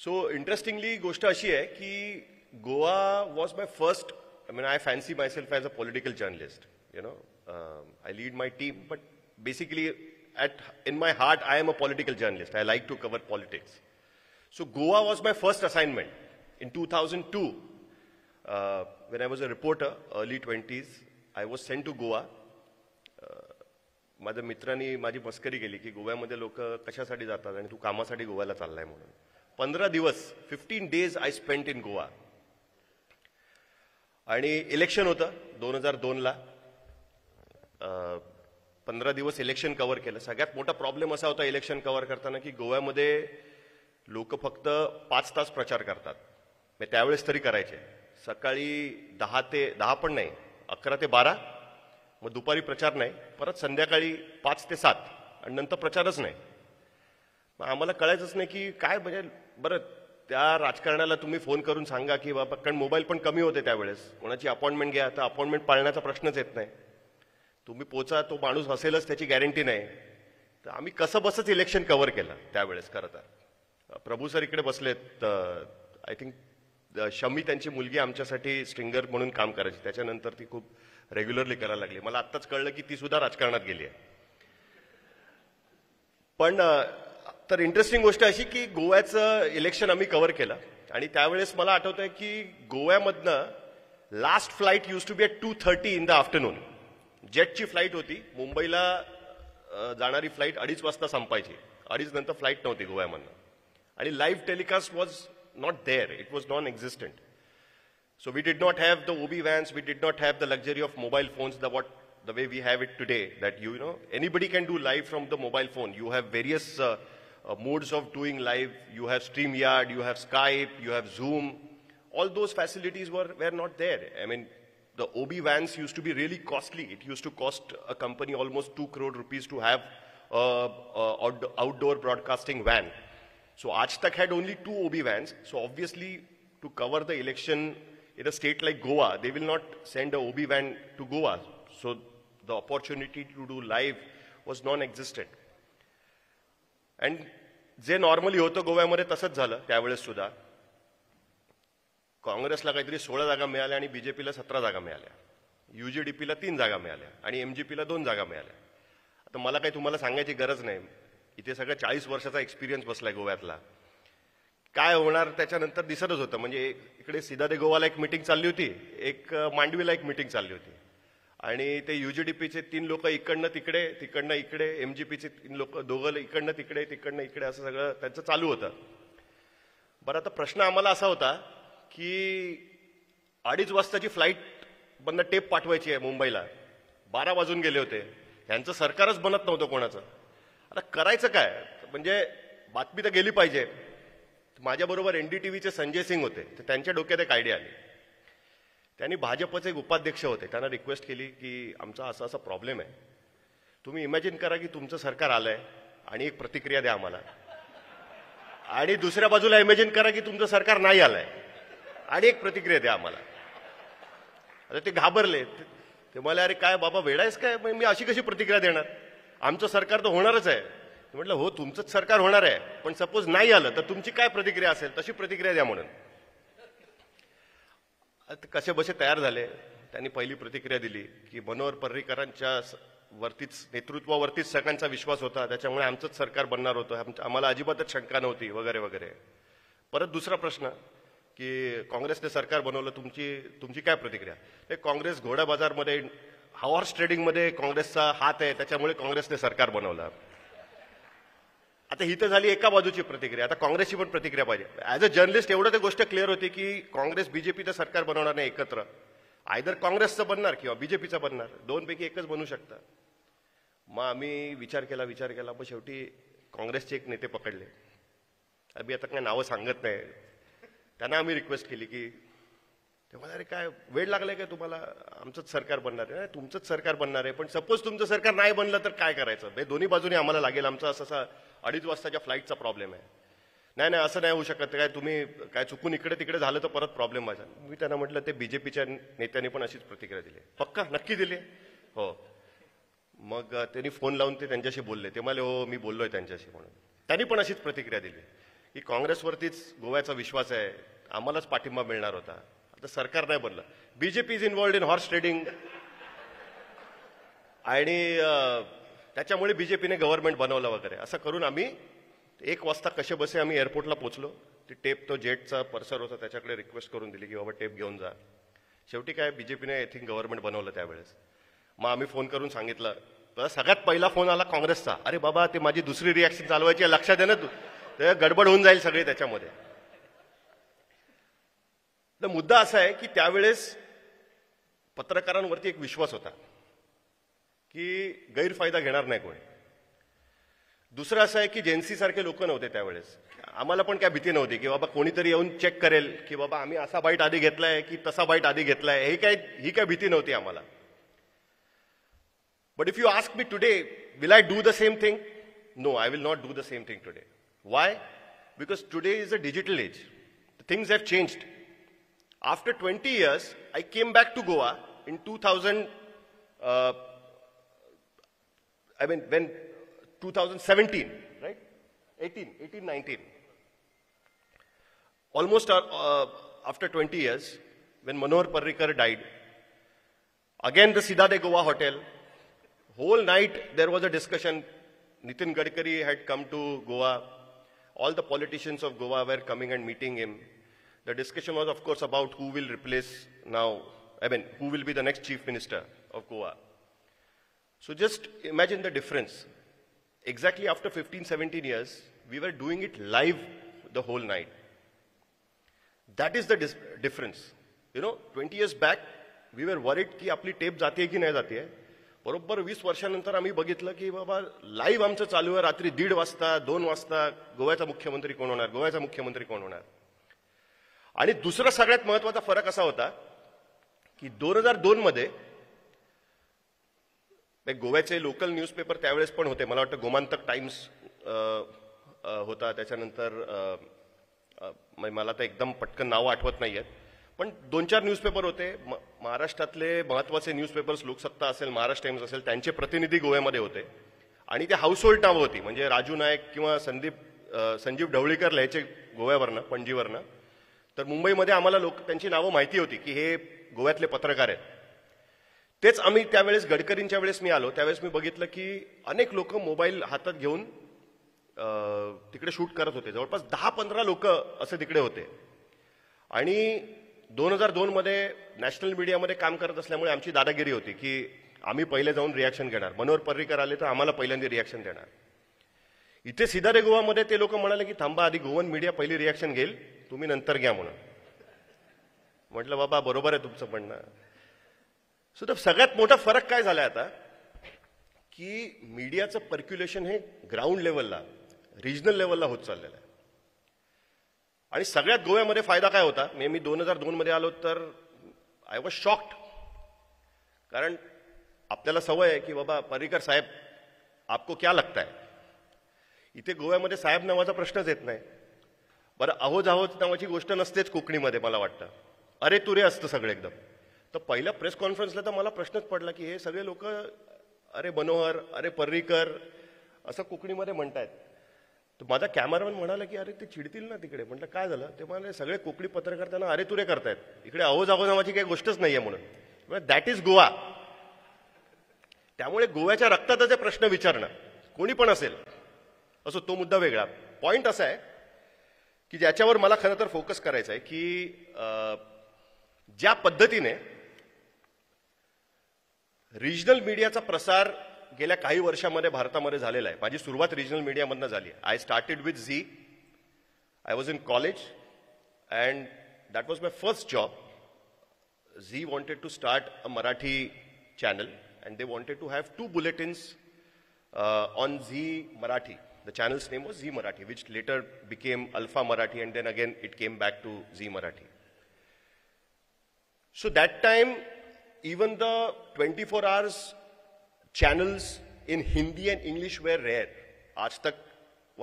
So interestingly गोष्ट अशी आहे की Goa was my first, I mean, I fancy myself as a political journalist, you know, um, I lead my team, but basically at, in my heart, I am a political journalist. I like to cover politics. So Goa was my first assignment in two thousand two. Uh, when I was a reporter, early twenties, I was sent to Goa. माझ्या मित्रांनी माझी मस्करी केली की गोव्यामध्ये लोक कशासाठी जातात आणि तू कामासाठी गोव्याला चाललाय म्हणून. पंधरा दिवस, fifteen days I spent in Goa. आणि इलेक्शन होतं दोन हजार दोनला. पंधरा दिवस इलेक्शन कव्हर केलं. सगळ्यात मोठा प्रॉब्लेम असा होता इलेक्शन कव्हर करताना की गोव्यामध्ये लोक फक्त पाच तास प्रचार करतात. मी त्यावेळेस तरी करायचे, सकाळी दहा ते दहा पण नाही अकरा ते बारा, मग दुपारी प्रचार नाही, परत संध्याकाळी पाच ते सात आणि नंतर प्रचारच नाही. मग आम्हाला कळायचंच नाही की काय, म्हणजे बरं त्या राजकारणाला तुम्ही फोन करून सांगा की बाबा, कारण मोबाईल पण कमी होते त्यावेळेस, कोणाची अपॉइंटमेंट घ्या, तर अपॉइंटमेंट पाळण्याचा प्रश्नच येत नाही, तुम्ही पोचा तो माणूस असेलच त्याची गॅरंटी नाही. तर आम्ही कसं बसंच इलेक्शन कव्हर केलं त्यावेळेस. खरं तर प्रभू सर इकडे बसलेत, आय थिंक शमी त्यांची मुलगी आमच्यासाठी स्ट्रिंगर म्हणून काम करायची, त्याच्यानंतर ती खूप रेग्युलरली करायला लागली. मला आत्ताच कळलं की ती सुद्धा राजकारणात गेली आहे. पण तर इंटरेस्टिंग गोष्ट अशी की गोव्याचं इलेक्शन आम्ही कव्हर केलं आणि त्यावेळेस मला आठवतंय की गोव्यामधनं last flight use to be at two thirty in the afternoon. जेटची फ्लाईट होती, मुंबईला जाणारी फ्लाईट अडीच वाजता संपायची, अडीच नंतर फ्लाईट नव्हती गोव्यामधनं आणि live telecast was not there, it was non existent. So we did not have the OB vans, we did not have the luxury of mobile phones the what the way we have it today, that you know anybody can do live from the mobile phone. You have various Uh, modes of doing live. You have StreamYard, you have Skype, you have Zoom. All those facilities were, were not there. I mean, the O B vans used to be really costly. It used to cost a company almost two crore rupees to have uh, uh, out outdoor broadcasting van. So Aaj Tak had only two O B vans. So obviously, to cover the election in a state like Goa, they will not send an O B van to Goa. So the opportunity to do live was non-existent. And जे normally होतं गोव्यामध्ये तसंच झालं त्यावेळेस सुद्धा. काँग्रेसला काहीतरी सोळा जागा मिळाल्या आणि बी जे पीला सतरा जागा मिळाल्या, यू जे डी पीला तीन जागा मिळाल्या आणि एम जी पीला दोन जागा मिळाल्या. आता मला काही तुम्हाला सांगायची गरज नाही, इथे सगळं चाळीस वर्षाचा एक्सपिरियन्स बसला आहे गोव्यातला. काय होणार त्याच्यानंतर दिसतच होतं, म्हणजे इकडे सिधा दे गोवाला एक मिटिंग चालली होती, एक मांडवीला एक मिटिंग चालली होती आणि ते यूजीडीपीचे तीन लोक इकडनं तिकडे, तिकडनं इकडे, एमजीपीचे तीन लोक दोघं इकडनं तिकडे, तिकडनं इकडे, असं सगळं त्यांचं चालू होतं. बरं, आता प्रश्न आम्हाला असा होता की अडीच वाजताची फ्लाईट बंद टेप पाठवायची आहे मुंबईला, बारा वाजून गेले होते, यांचं सरकारच बनत नव्हतं कोणाचं. आता करायचं काय, म्हणजे बातमी तर गेली पाहिजे. माझ्याबरोबर एन डी टी व्हीचे संजय सिंग होते, तर त्यांच्या डोक्यात एक आयडिया आली. त्यांनी भाजपचे एक उपाध्यक्ष होते, त्यांना रिक्वेस्ट केली की आमचा असा असा प्रॉब्लेम आहे, तुम्ही इमॅजिन करा की तुमचं सरकार आलं आहे आणि एक प्रतिक्रिया द्या आम्हाला, आणि दुसऱ्या बाजूला इमॅजिन करा की तुमचं सरकार नाही आलं आहे आणि एक प्रतिक्रिया द्या आम्हाला. आता ते घाबरले, ते मला अरे काय बाबा वेडायस काय, मी अशी कशी प्रतिक्रिया देणार, आमचं सरकार तर होणारच आहे. म्हटलं हो तुमचंच सरकार होणार आहे, पण सपोज नाही आलं तर तुमची काय प्रतिक्रिया असेल तशी प्रतिक्रिया द्या म्हणून. आता कसे बसे तयार झाले, त्यांनी पहिली प्रतिक्रिया दिली की मनोहर पर्रिकरांच्या वरतीच नेतृत्वावरतीच सगळ्यांचा विश्वास होता, त्याच्यामुळे आमचंच सरकार बनणार होतं, आम्हाला अजिबातच शंका नव्हती वगैरे वगैरे. परत दुसरा प्रश्न की काँग्रेसने सरकार बनवलं, तुमची तुमची काय प्रतिक्रिया. हे काँग्रेस घोडा बाजारमध्ये हॉर्स ट्रेडिंगमध्ये काँग्रेसचा हात आहे, त्याच्यामुळे काँग्रेसने सरकार बनवलं. आता ही तर झाली एका बाजूची प्रतिक्रिया, आता काँग्रेसची पण प्रतिक्रिया पाहिजे. ॲज अ जर्नलिस्ट एवढं ते गोष्ट क्लिअर होती की काँग्रेस बीजेपीचं सरकार बनवणार नाही एकत्र, आयदर काँग्रेसचं बनणार किंवा बीजेपीचं बनणार, दोनपैकी एकच बनू शकतं. मग आम्ही विचार केला विचार केला मग शेवटी काँग्रेसचे एक नेते पकडले, आम्ही आता काय नावं सांगत नाही, त्यांना आम्ही रिक्वेस्ट केली की ते म्हणाले काय वेळ लागला आहे काय तुम्हाला, आमचंच सरकार बनणार आहे, तुमचंच सरकार बनणार आहे, पण सपोज तुमचं सरकार नाही बनलं तर काय करायचं, हे दोन्ही बाजूने आम्हाला लागेल, आमचा असा अडीच वाजताच्या फ्लाईटचा प्रॉब्लेम आहे. नाही नाही असं नाही होऊ शकत, काय तुम्ही काय चुकून इकडे तिकडे झालं तर परत प्रॉब्लेम माझा. मी त्यांना म्हटलं ते बीजेपीच्या नेत्यांनी पण अशीच प्रतिक्रिया दिली, पक्का नक्की दिली हो. मग त्यांनी फोन लावून ते त्यांच्याशी बोलले, ते म्हणाले हो मी बोललोय त्यांच्याशी, म्हणून त्यांनी पण अशीच प्रतिक्रिया दिली की काँग्रेसवरतीच गोव्याचा विश्वास आहे, आम्हालाच पाठिंबा मिळणार होता, आता सरकार नाही बनलं, BJP is involved in horse trading आणि त्याच्यामुळे बीजेपीने गव्हर्नमेंट बनवलं वगैरे. असं करून आम्ही एक वाजता कसे बसे आम्ही एअरपोर्टला पोचलो. ती टेप तो जेटचा पर्सर होता त्याच्याकडे रिक्वेस्ट करून दिली की बाबा टेप घेऊन जा. शेवटी काय बीजेपीने आय थिंक गव्हर्नमेंट बनवलं त्यावेळेस. मग आम्ही फोन करून सांगितलं, तर सगळ्यात पहिला फोन आला काँग्रेसचा, अरे बाबा ते माझी दुसरी रिॲक्शन चालवायची आहे, लक्षात दे ना तू, ते गडबड होऊन जाईल सगळी त्याच्यामध्ये. तर मुद्दा असा आहे की त्यावेळेस पत्रकारांवरती एक विश्वास होता की गैरफायदा घेणार नाही कोणी. दुसरं असं आहे की जेन्सी सारखे लोक नव्हते त्यावेळेस, आम्हाला पण काय भीती नव्हती की बाबा कोणीतरी येऊन चेक करेल की बाबा आम्ही असा बाईट आधी घेतलाय की तसा बाईट आधी घेतलाय, हे काय ही काय भीती नव्हती आम्हाला. But if you ask me today will I do the same thing, no I will not do the same thing today. Why? Because today is a digital age. Things have changed. After twenty years, I came back to Goa in two thousand. Uh, I mean, when twenty seventeen, right? eighteen, eighteen, nineteen. Almost uh, after twenty years, when Manohar Parrikar died, again the Sidade Goa Hotel. Whole night there was a discussion. Nitin Gadkari had come to Goa. All the politicians of Goa were coming and meeting him. The discussion was, of course, about who will replace now, I mean, who will be the next chief minister of Goa. So just imagine the difference. Exactly after fifteen, seventeen years, we were doing it live the whole night. That is the dis difference. You know, twenty years back, we were worried ki apni tape jati hai ki nahi jati hai. बरोबर वीस वर्षानंतर आम्ही बघितलं की बाबा live आमचं चालू आहे, रात्री दीड वाजता दोन वाजता गोव्याचा मुख्यमंत्री कोण होणार, गोव्याचा मुख्यमंत्री कोण होणार. आणि दुसरा सगळ्यात महत्वाचा फरक असा होता की दोन हजार दोन मध्ये गोव्याचे लोकल न्यूजपेपर त्यावेळेस पण होते, मला वाटतं गोमांतक टाइम्स होता, त्याच्यानंतर मला तर एकदम पटकन नावं आठवत नाही आहेत, पण दोन चार न्यूजपेपर होते. महाराष्ट्रातले महत्त्वाचे न्यूजपेपर्स लोकसत्ता असेल, महाराष्ट्र टाइम्स असेल, त्यांचे प्रतिनिधी गोव्यामध्ये होते आणि ते हाऊसहोल्ड नावं होती, म्हणजे राजू नाईक किंवा संदीप संजीव ढवळीकर लिहायचे गोव्यावरनं, पणजीवरनं. तर मुंबईमध्ये आम्हाला लोक त्यांची नावं माहिती होती की हे गोव्यातले पत्रकार आहेत. तेच आम्ही त्यावेळेस गडकरींच्या वेळेस मी आलो त्यावेळेस मी बघितलं की अनेक लोक मोबाईल हातात घेऊन तिकडे शूट करत होते, जवळपास दहा पंधरा लोक असे तिकडे होते. आणि दोन हजार दोनमध्ये नॅशनल मीडियामध्ये काम करत असल्यामुळे आमची दादागिरी होती की आम्ही पहिले जाऊन रिॲक्शन घेणार, मनोहर पर्रिकर आले तर आम्हाला पहिल्यांदा रिॲक्शन देणार. इथे सिधारे गोवामध्ये ते लोक म्हणाले की थांबा, आधी गोवन मीडिया पहिली रिॲक्शन घेईल, तुम्ही नंतर घ्या. म्हणून म्हटलं बाबा बरोबर आहे तुमचं म्हणणं. सो तर सगळ्यात मोठा फरक काय झाला आता की मीडियाचं पर्क्युलेशन हे ग्राउंड लेवलला, रिजनल लेवलला होत चाललेलं आहे. आणि सगळ्यात गोव्यामध्ये फायदा काय होता, मे मी दोन हजार दोनमध्ये आलो तर आय वॉज शॉक्ड, कारण आपल्याला सवय आहे की बाबा पर्रिकर साहेब आपको क्या लगता है, इथे गोव्यामध्ये साहेब नावाचा प्रश्नच येत नाही. बरं आहोत आहोत नावाची गोष्ट नसतेच कोकणीमध्ये, मला वाटतं अरे तुरे असतं सगळं एकदम. तर पहिल्या प्रेस कॉन्फरन्सला तर मला प्रश्नच पडला की हे सगळे लोक अरे मनोहर, अरे पर्रिकर असं कोकणीमध्ये म्हणतायत. तर माझा कॅमेरामन म्हणाला की अरे ते चिडतील ना तिकडे. म्हटलं काय झालं, ते म्हणाले सगळे कोकणी पत्रकार त्यांना अरे तुरे करतायत, इकडे अहो जागो नावाची काही गोष्टच नाही आहे. म्हणून दॅट इज गोवा. त्यामुळे गोव्याच्या रक्ताताचे प्रश्न विचारणं कोणी पण असेल असो, तो मुद्दा वेगळा. पॉइंट असा आहे की ज्याच्यावर मला खरं तर फोकस करायचा आहे की ज्या पद्धतीने रिजनल मीडियाचा प्रसार गेल्या काही वर्षांमध्ये भारतामध्ये झालेला आहे. माझी सुरुवात रिजनल मीडियामधनं झाली आहे. I started with Zee. I was in college and that was my first job. Zee wanted to start a Marathi channel and they wanted to have two bulletins uh, on Zee Marathi. The channel's name was Zee Marathi, which later became Alpha Marathi, and then again it came back to Zee Marathi. So that time even the twenty-four hours channels in Hindi and English were rare. Aaj Tak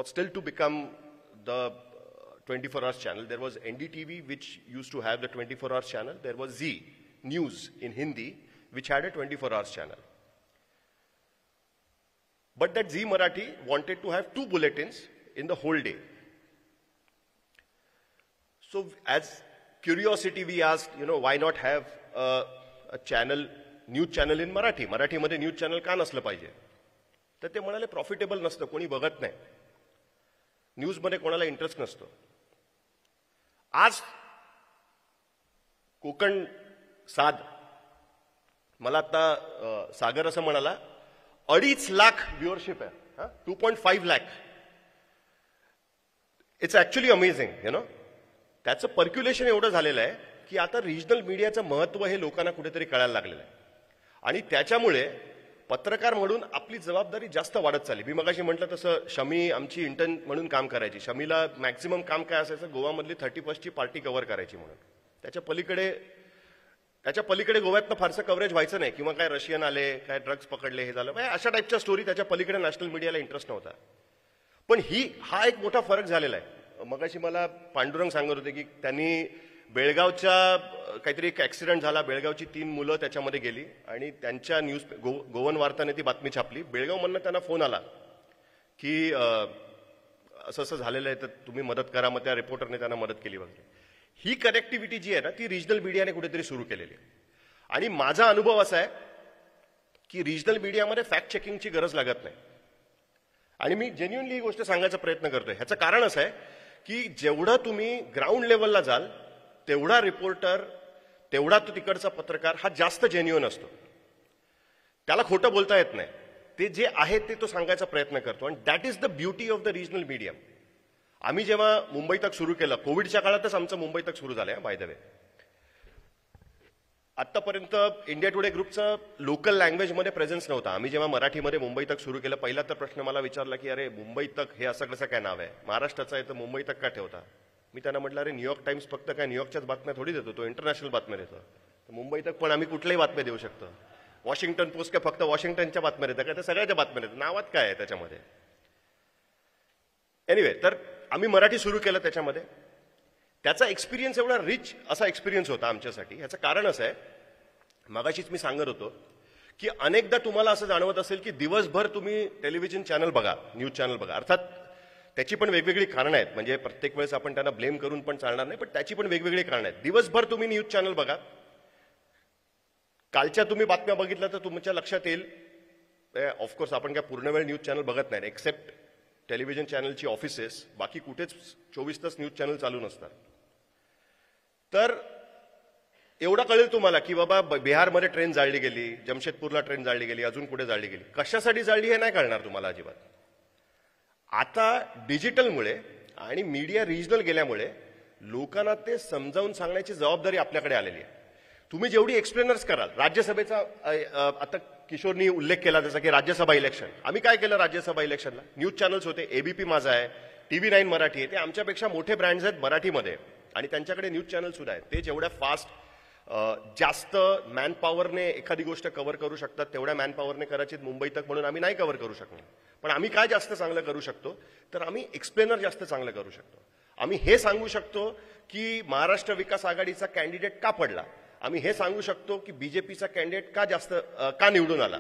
was still to become the twenty-four hours channel. There was N D T V which used to have the twenty-four hours channel. There was Zee News in Hindi which had a twenty-four hours channel. But that Zee Marathi wanted to have two bulletins in the whole day. So as curiosity we asked, you know, why not have a, a channel, news channel in Marathi? Marathi madhe news channel ka nasla paije? Tar te manale profitable naslo, koni bagat nahi. News madhe konala interest naslo. Aaj Konkan Saad, मला आता सागर असं म्हणाला अडीच lakh viewership आहे. Two point five lakh. It's actually amazing you know. त्याचं percolation एवढं झालेलं आहे की आता रिजनल मीडियाचं महत्त्व हे लोकांना कुठेतरी कळायला लागलेलं आहे. आणि त्याच्यामुळे पत्रकार म्हणून आपली जबाबदारी जास्त वाढत चालली. मी मगाशी म्हटलं तसं शमी आमची इंटर्न म्हणून काम करायची. शमीला मॅक्झिमम काम काय असायचं, गोवामधली थर्टी फर्स्टची पार्टी कव्हर करायची. म्हणून त्याच्या पलीकडे त्याच्या पलीकडे गोव्यातनं फारसं कव्हरेज व्हायचं नाही. किंवा काय रशियन आले, काय ड्रग्ज पकडले, हे झालं, अशा टाईपच्या स्टोरी. त्याच्या पलीकडे नॅशनल मीडियाला इंटरेस्ट नव्हता. पण ही हा एक मोठा फरक झालेला आहे. मगाशी मला पांडुरंग सांगत होते की त्यांनी बेळगावच्या काहीतरी एक ॲक्सिडेंट झाला, बेळगावची तीन मुलं त्याच्यामध्ये गेली आणि त्यांच्या न्यूज गो गोवन वार्ताने ती बातमी छापली. बेळगावमधनं त्यांना फोन आला की असं असं झालेलं आहे तर तुम्ही मदत करा. मग त्या रिपोर्टरने त्यांना मदत केली वगैरे. ही कनेक्टिव्हिटी जी आहे ना ती रिजनल मीडियाने कुठेतरी सुरू केलेली आहे. आणि माझा अनुभव असा आहे की रिजनल मीडियामध्ये फॅक्ट चेकिंगची गरज लागत नाही. आणि मी जेन्युइनली ही गोष्ट सांगायचा प्रयत्न करतोय. ह्याचं कारण असं आहे की जेवढं तुम्ही ग्राउंड लेवलला जाल तेवढा रिपोर्टर, तेवढा तो तिकडचा पत्रकार हा जास्त जेन्युइन असतो. त्याला खोटं बोलता येत नाही. ते जे आहे ते तो सांगायचा प्रयत्न करतो. And that is the beauty of the regional medium. आम्ही जेव्हा मुंबई तक सुरू केलं, कोविडच्या काळातच आमचं मुंबई तक सुरू झालं. बाय द वे आत्तापर्यंत इंडिया टुडे ग्रुपचं लोकल लँग्वेजमध्ये प्रेझेन्स नव्हता. आम्ही जेव्हा मराठीमध्ये मुंबई तक सुरू केलं, पहिला तर प्रश्न मला विचारला की अरे मुंबई तक हे असं कसं काय नाव आहे, महाराष्ट्राचं आहे तर मुंबई तक का ठेवता? मी त्यांना म्हटलं अरे न्यूयॉर्क टाइम्स फक्त काय न्यूयॉर्कच्याच बातम्या थोडी देतो, तो इंटरनॅशनल बातम्या देतो. तर मुंबई तक पण आम्ही कुठल्याही बातम्या देऊ शकतो. वॉशिंग्टन पोस्ट काय फक्त वॉशिंग्टनच्या बातम्या देतात काय? त्या सगळ्याच्या बातम्या देतात. नावात काय आहे त्याच्यामध्ये? एनिवे, तर आम्ही मराठी सुरू केलं. त्याच्यामध्ये त्याचा एक्सपिरियन्स एवढा रिच असा एक्सपिरियन्स होता आमच्यासाठी. ह्याचं कारण असं आहे, मगाशीच मी सांगत होतो की अनेकदा तुम्हाला असं जाणवत असेल की दिवसभर तुम्ही टेलिव्हिजन चॅनल बघा, न्यूज चॅनल बघा. अर्थात त्याची पण वेगवेगळी कारणं आहेत. म्हणजे प्रत्येक वेळेस आपण त्यांना ब्लेम करून पण चालणार नाही, पण त्याची पण वेगवेगळी कारणं आहेत. दिवसभर तुम्ही न्यूज चॅनल बघा. कालच्या तुम्ही बातम्या बघितल्या तर तुमच्या लक्षात येईल, ऑफकोर्स आपण काय पूर्ण वेळ न्यूज चॅनल बघत नाही एक्सेप्ट टेलिव्हिजन चॅनलची ऑफिसेस. बाकी कुठेच चोवीस तास न्यूज चॅनल चालू नसतात. तर एवढा कळेल तुम्हाला की बाबा बिहारमध्ये ट्रेन जाळली गेली, जमशेदपूरला ट्रेन जाळली गेली, अजून कुठे जाळली गेली, कशासाठी जाळली हे नाही कळणार तुम्हाला अजिबात. आता डिजिटलमुळे आणि मीडिया रिजनल गेल्यामुळे लोकांना ते समजावून सांगण्याची जबाबदारी आपल्याकडे आलेली आहे. तुम्ही जेवढी एक्सप्लेनर्स कराल, राज्यसभेचा आता किशोरनी उल्लेख केला जसा की राज्यसभा इलेक्शन. आम्ही काय केलं राज्यसभा इलेक्शनला? न्यूज चॅनल्स होते, एबीपी माझा आहे, टी व्ही नाईन मराठी आहे, ते आमच्यापेक्षा मोठे ब्रँड्स आहेत मराठीमध्ये आणि त्यांच्याकडे न्यूज चॅनलसुद्धा आहेत. ते जेवढ्या फास्ट जास्त मॅनपॉवरने एखादी गोष्ट कव्हर करू शकतात तेवढ्या मॅनपॉवरने कदाचित मुंबई तक म्हणून आम्ही नाही कव्हर करू शकणार. पण आम्ही काय जास्त चांगलं करू शकतो, तर आम्ही एक्सप्लेनर जास्त चांगलं करू शकतो. आम्ही हे सांगू शकतो की महाराष्ट्र विकास आघाडीचा कॅन्डिडेट का पडला. आम्ही हे सांगू शकतो की बीजेपीचा कॅन्डिडेट का जास्त का निवडून आला,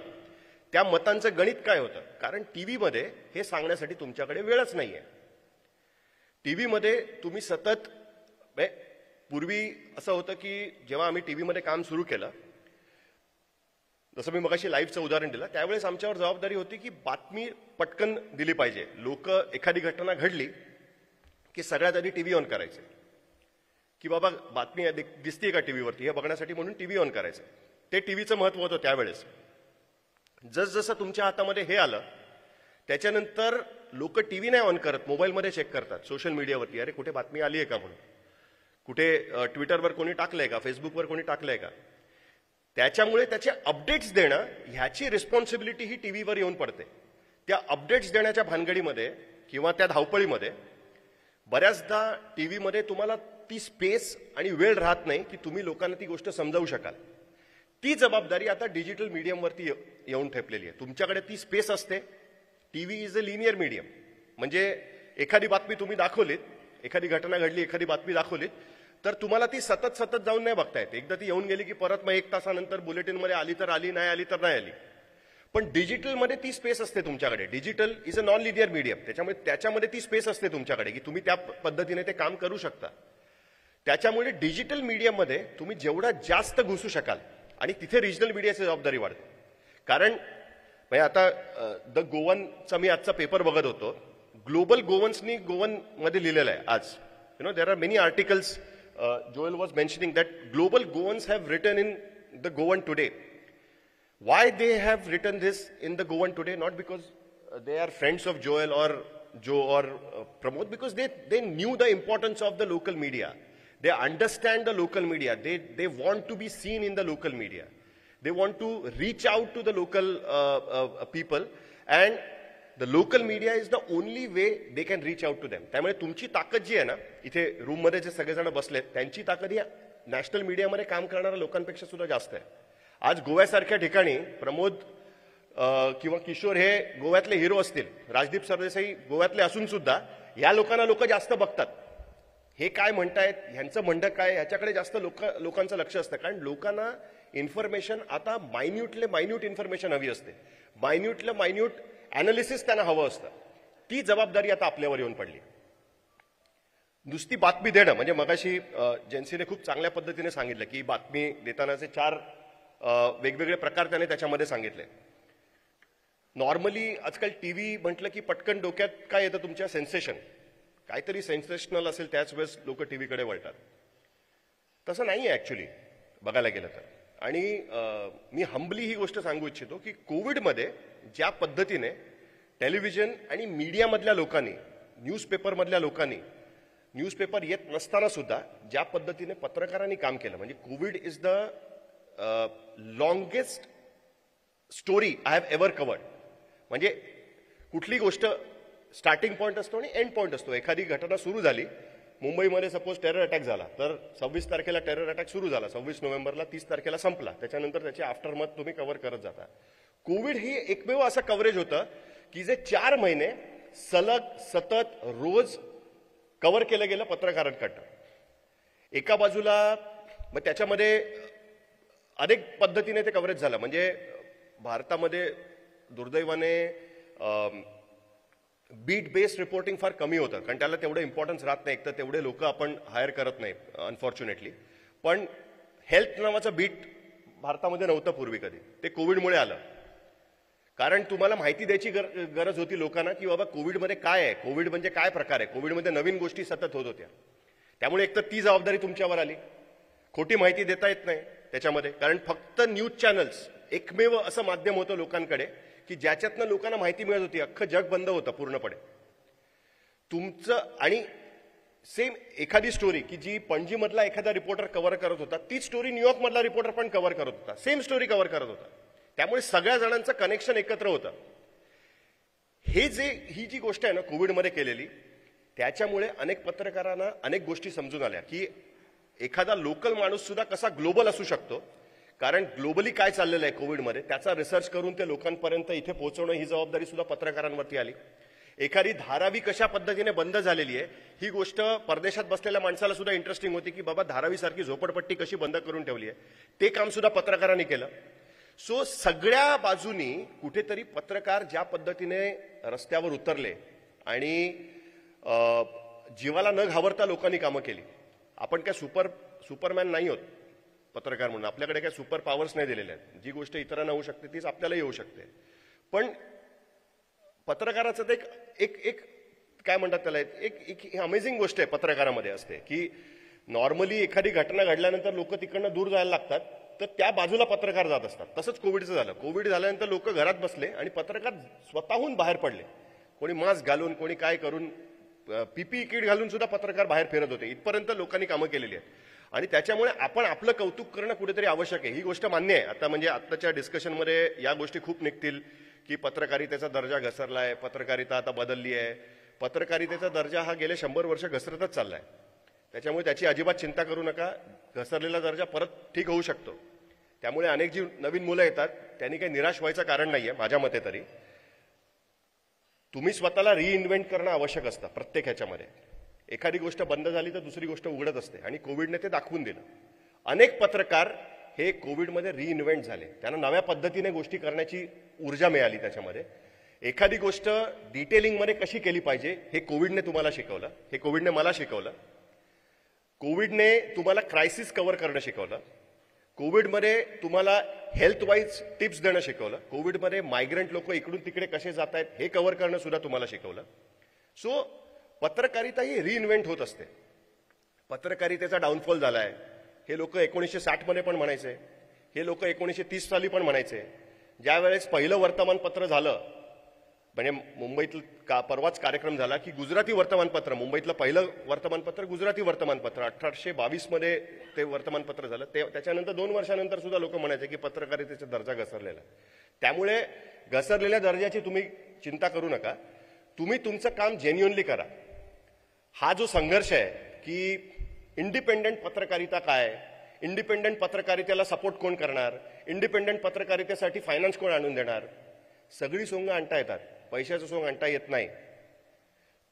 त्या मतांचं गणित काय होतं. कारण टी व्हीमध्ये हे सांगण्यासाठी तुमच्याकडे वेळच नाही आहे. टी व्हीमध्ये तुम्ही सतत, पूर्वी असं होतं की जेव्हा आम्ही टी व्हीमध्ये काम सुरू केलं जसं मी मगाशी लाईव्हचं उदाहरण दिलं त्यावेळेस आमच्यावर जबाबदारी होती की बातमी पटकन दिली पाहिजे. लोक एखादी घटना घडली की सगळ्यात आधी टीव्ही ऑन करायचे की बाबा बातमी दिसते का टीव्हीवरती हे बघण्यासाठी म्हणून टीव्ही ऑन करायचं. ते टीव्हीचं महत्त्व होतं त्यावेळेस. जसजसं तुमच्या हातामध्ये हे आलं त्याच्यानंतर लोक टीव्ही नाही ऑन करत, मोबाईलमध्ये चेक करतात सोशल मीडियावरती, अरे कुठे बातमी आली आहे का म्हणून, कुठे ट्विटरवर कोणी टाकलंय का, फेसबुकवर कोणी टाकलंय का. त्याच्यामुळे त्याचे अपडेट्स देणं ह्याची रिस्पॉन्सिबिलिटी ही टीव्हीवर येऊन पडते. त्या अपडेट्स देण्याच्या भानगडीमध्ये किंवा त्या धावपळीमध्ये बऱ्याचदा टीव्हीमध्ये तुम्हाला ती स्पेस आणि वेळ राहत नाही की तुम्ही लोकांना ती गोष्ट समजावू शकाल. ती जबाबदारी आता डिजिटल मीडियमवरती येऊन ठेपलेली आहे. तुमच्याकडे ती स्पेस असते. TV is a linear medium, म्हणजे एखादी बातमी तुम्ही दाखवलीत, एखादी घटना घडली, एखादी बातमी दाखवलीत तर तुम्हाला ती सतत सतत जाऊन नाही बघता येते. एकदा ती येऊन गेली की परत मग एक तासानंतर बुलेटिनमध्ये आली तर आली, नाही आली तर नाही आली. पण डिजिटलमध्ये ती स्पेस असते तुमच्याकडे. Digital is a non linear medium, त्याच्यामुळे त्याच्यामध्ये ती स्पेस असते तुमच्याकडे की तुम्ही त्या पद्धतीने ते काम करू शकता. त्याच्यामुळे डिजिटल मीडियममध्ये तुम्ही जेवढा जास्त घुसू शकाल आणि तिथे रिजनल मीडियाची जबाबदारी वाढते. कारण म्हणजे आता द गोवनचा मी आजचा पेपर बघत होतो. ग्लोबल गोवन्सनी गोवनमध्ये लिहिलेलं आहे आज. You know there are many articles. Joel was mentioning that global Goans have written in the Goan today. Why they have written this in the Goan today? Not because they are friends of Joel or Joe or Pramod, because they they knew the importance of the local media. They understand the local media. They they want to be seen in the local media. They want to reach out to the local uh, uh, people, and the local media is the only way they can reach out to them. त्यामुळे तुमची ताकद जी आहे ना इथे room मध्ये जे सगळेजण बसलेत त्यांची ताकद ही नॅशनल मीडियामध्ये काम करणाऱ्या लोकांपेक्षा सुद्धा जास्त आहे. आज गोव्यासारख्या ठिकाणी प्रमोद किंवा किशोर हे गोव्यातले हिरो असतील, राजदीप सरदेसाई गोव्यातले असून सुद्धा या लोकांना लोक जास्त बघतात. हे काय म्हणतायत, ह्यांचं म्हणणं काय, ह्याच्याकडे जास्त लोक लोकांचं लक्ष असतं. कारण लोकांना इन्फॉर्मेशन आता मायन्यूटले मायन्यूट इन्फॉर्मेशन हवी असते, मायन्यूटलं मायन्यूट ॲनालिसिस त्यांना हवं असतं. ती जबाबदारी आता आपल्यावर येऊन पडली. नुसती बातमी देणं म्हणजे मगाशी जेन्सीने खूप चांगल्या पद्धतीने सांगितलं की बातमी देतानाचे चार वेगवेगळे प्रकार त्याने त्याच्यामध्ये सांगितले. नॉर्मली आजकाल टी व्ही म्हटलं की पटकन डोक्यात काय येतं तुमच्या, सेन्सेशन, काहीतरी सेन्सेशनल असेल त्याच वेळेस लोक टी व्हीकडे वळतात. तसं नाही आहे ॲक्च्युली बघायला गेलं तर. आणि मी हंबली ही गोष्ट सांगू इच्छितो की कोविडमध्ये ज्या पद्धतीने टेलिव्हिजन आणि मीडियामधल्या लोकांनी, न्यूजपेपरमधल्या लोकांनी, न्यूजपेपर येत नसतानासुद्धा ज्या पद्धतीने पत्रकारांनी काम केलं, म्हणजे Covid is the longest story I have ever covered. म्हणजे कुठली गोष्ट स्टार्टिंग पॉईंट असतो आणि एंड पॉईंट असतो. एखादी घटना सुरू झाली, मुंबईमध्ये सपोज टेरर अटॅक झाला तर सव्वीस तारखेला टेरर अटॅक सुरू झाला, सव्वीस नोव्हेंबरला तीस तारखेला संपला, त्याच्यानंतर त्याची आफ्टरमॅथ तुम्ही कव्हर करत जाता. कोविड ही एकमेव असं कव्हरेज होतं की जे चार महिने सलग सतत रोज कव्हर केलं गेलं पत्रकारांकडनं. एका बाजूला मग त्याच्यामध्ये अनेक पद्धतीने ते कव्हरेज झालं. म्हणजे भारतामध्ये दुर्दैवाने बीट बेस्ड रिपोर्टिंग फार कमी होतं कारण त्याला तेवढं इम्पॉर्टन्स राहत नाही. एक तर तेवढे लोक आपण हायर करत नाही अनफॉर्च्युनेटली. पण हेल्थ नावाचं बीट भारतामध्ये नव्हतं पूर्वी कधी, ते कोविडमुळे आलं. कारण तुम्हाला माहिती द्यायची गर गरज होती लोकांना की बाबा कोविडमध्ये काय आहे, कोविड म्हणजे काय प्रकार आहे, कोविडमध्ये नवीन गोष्टी सतत होत होत्या. त्यामुळे एक तर ती जबाबदारी तुमच्यावर आली. खोटी माहिती देता येत नाही त्याच्यामध्ये, कारण फक्त न्यूज चॅनल्स एकमेव असं माध्यम होतं लोकांकडे की ज्याच्यातनं लोकांना माहिती मिळत होती. अख्खं जग बंद होतं पूर्णपणे तुमचं. आणि सेम एखादी स्टोरी की जी पणजीमधला एखादा रिपोर्टर कव्हर करत होता तीच स्टोरी न्यूयॉर्कमधला रिपोर्टर पण कव्हर करत होता, सेम स्टोरी कव्हर करत होता. त्यामुळे सगळ्या जणांचं कनेक्शन एकत्र होतं. हे जे ही जी गोष्ट आहे ना कोविडमध्ये केलेली, त्याच्यामुळे अनेक पत्रकारांना अनेक गोष्टी समजून आल्या की एखादा लोकल माणूस सुद्धा कसा ग्लोबल असू शकतो. कारण ग्लोबली काय चाललेलं आहे कोविडमध्ये त्याचा रिसर्च करून ते लोकांपर्यंत इथे पोहोचवणं ही जबाबदारी सुद्धा पत्रकारांवरती आली. एखादी धारावी कशा पद्धतीने बंद झालेली आहे ही गोष्ट परदेशात बसलेल्या माणसाला सुद्धा इंटरेस्टिंग होती की बाबा धारावीसारखी झोपडपट्टी कशी बंद करून ठेवली आहे, ते काम सुद्धा पत्रकारांनी केलं. सो सगळ्या बाजूनी कुठेतरी पत्रकार ज्या पद्धतीने रस्त्यावर उतरले आणि जीवाला न घाबरता लोकांनी कामं केली. आपण काय सुपर सुपरमॅन नाही होत. पत्रकार म्हणून आपल्याकडे काय सुपर पॉवर्स नाही दिलेले आहेत. जी गोष्ट इतरांना होऊ शकते तीच आपल्यालाही होऊ शकते. पण पत्रकाराचं ते एक एक एक काय म्हणतात त्याला एक एक अमेझिंग गोष्ट आहे पत्रकारामध्ये असते की नॉर्मली एखादी घटना घडल्यानंतर लोक तिकडनं दूर जायला लागतात तर त्या बाजूला पत्रकार जात असतात. तसंच कोविडचं झालं. कोविड झाल्यानंतर लोक घरात बसले आणि पत्रकार स्वतःहून बाहेर पडले. कोणी मास्क घालून कोणी काय करून पीपीई किट घालून सुद्धा पत्रकार बाहेर फिरत होते. इथपर्यंत लोकांनी कामं केलेली आहेत आणि त्याच्यामुळे आपण आपलं कौतुक करणं कुठेतरी आवश्यक आहे. ही गोष्ट मान्य आहे. आता म्हणजे आत्ताच्या डिस्कशनमध्ये या गोष्टी खूप निघतील की पत्रकारितेचा दर्जा घसरला आहे, पत्रकारिता आता बदलली आहे. पत्रकारितेचा दर्जा हा गेले शंभर वर्ष घसरतच चालला आहे. त्याच्यामुळे त्याची अजिबात चिंता करू नका. घसरलेला दर्जा परत ठीक होऊ शकतो. त्यामुळे अनेक जी नवीन मुलं येतात त्यांनी काही निराश व्हायचं कारण नाही आहे माझ्या मते तरी. तुम्ही स्वतःला रिइन्व्हेंट करणं आवश्यक असतं प्रत्येक ह्याच्यामध्ये. एखादी गोष्ट बंद झाली तर दुसरी गोष्ट उघडत असते आणि कोविडने ते दाखवून दिलं. अनेक पत्रकार हे कोविडमध्ये रिइन्व्हेंट झाले. त्यांना नव्या पद्धतीने गोष्टी करण्याची ऊर्जा मिळाली त्याच्यामध्ये. एखादी गोष्ट डिटेलिंगमध्ये कशी केली पाहिजे हे कोविडने तुम्हाला शिकवलं, हे कोविडने मला शिकवलं. कोविडने तुम्हाला क्रायसिस कव्हर करणं शिकवलं. कोविडमध्ये तुम्हाला हेल्थ वाईज टिप्स देणं शिकवलं. कोविडमध्ये मायग्रंट लोक इकडून तिकडे कसे जात आहेत हे कव्हर करणं सुद्धा तुम्हाला शिकवलं. सो पत्रकारिता ही रिइन्व्हेंट होत असते. पत्रकारितेचा डाऊनफॉल झाला आहे हे लोक एकोणीसशे साठमध्ये पण म्हणायचे, हे लोक एकोणीसशे तीस साली पण म्हणायचे. ज्या वेळेस पहिलं वर्तमानपत्र झालं म्हणजे मुंबईतलं का परवाच कार्यक्रम झाला की गुजराती वर्तमानपत्र, मुंबईतलं पहिलं वर्तमानपत्र गुजराती वर्तमानपत्र अठराशे बावीसमध्ये ते वर्तमानपत्र झालं. ते त्याच्यानंतर दोन वर्षानंतर सुद्धा लोक म्हणायचे की पत्रकारितेचा दर्जा घसरलेला आहे. त्यामुळे घसरलेल्या दर्जाची तुम्ही चिंता करू नका. तुम्ही तुमचं काम जेन्युअनली करा. हा जो संघर्ष आहे की इंडिपेंडंट पत्रकारिता काय, इंडिपेंडंट पत्रकारितेला सपोर्ट कोण करणार, इंडिपेंडंट पत्रकारितेसाठी फायनान्स कोण आणून देणार, सगळी सोंग आणता येतात, पैशाचं सोंग आणता येत नाही.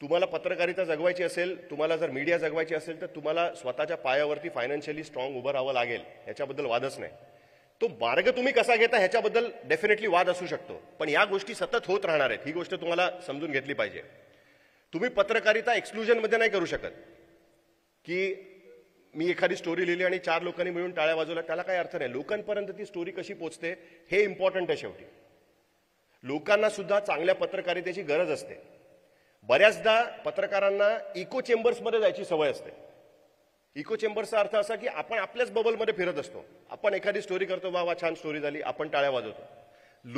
तुम्हाला पत्रकारिता जगवायची असेल, तुम्हाला जर मीडिया जगवायची असेल तर तुम्हाला स्वतःच्या पायावरती फायनान्शियली स्ट्रॉंग उभं राहावं लागेल. ह्याच्याबद्दल वादच नाही. तो मार्ग तुम्ही कसा घेता ह्याच्याबद्दल डेफिनेटली वाद असू शकतो. पण या गोष्टी सतत होत राहणार आहेत. ही गोष्ट तुम्हाला समजून घेतली पाहिजे. तुम्ही पत्रकारिता एक्सक्लुजनमध्ये नाही करू शकत की मी एखादी स्टोरी लिहिली आणि चार लोकांनी मिळून टाळ्या वाजवल्या, त्याला काही अर्थ नाही. लोकांपर्यंत ती स्टोरी कशी पोचते हे इम्पॉर्टंट आहे. शेवटी लोकांना सुद्धा चांगल्या पत्रकारितेची गरज असते. बऱ्याचदा पत्रकारांना इको चेंबर्समध्ये जायची सवय असते. इको चेंबर्सचा अर्थ असा की आपण आपल्याच बबलमध्ये फिरत असतो. आपण एखादी स्टोरी करतो, वा वा छान स्टोरी झाली, आपण टाळ्या वाजवतो.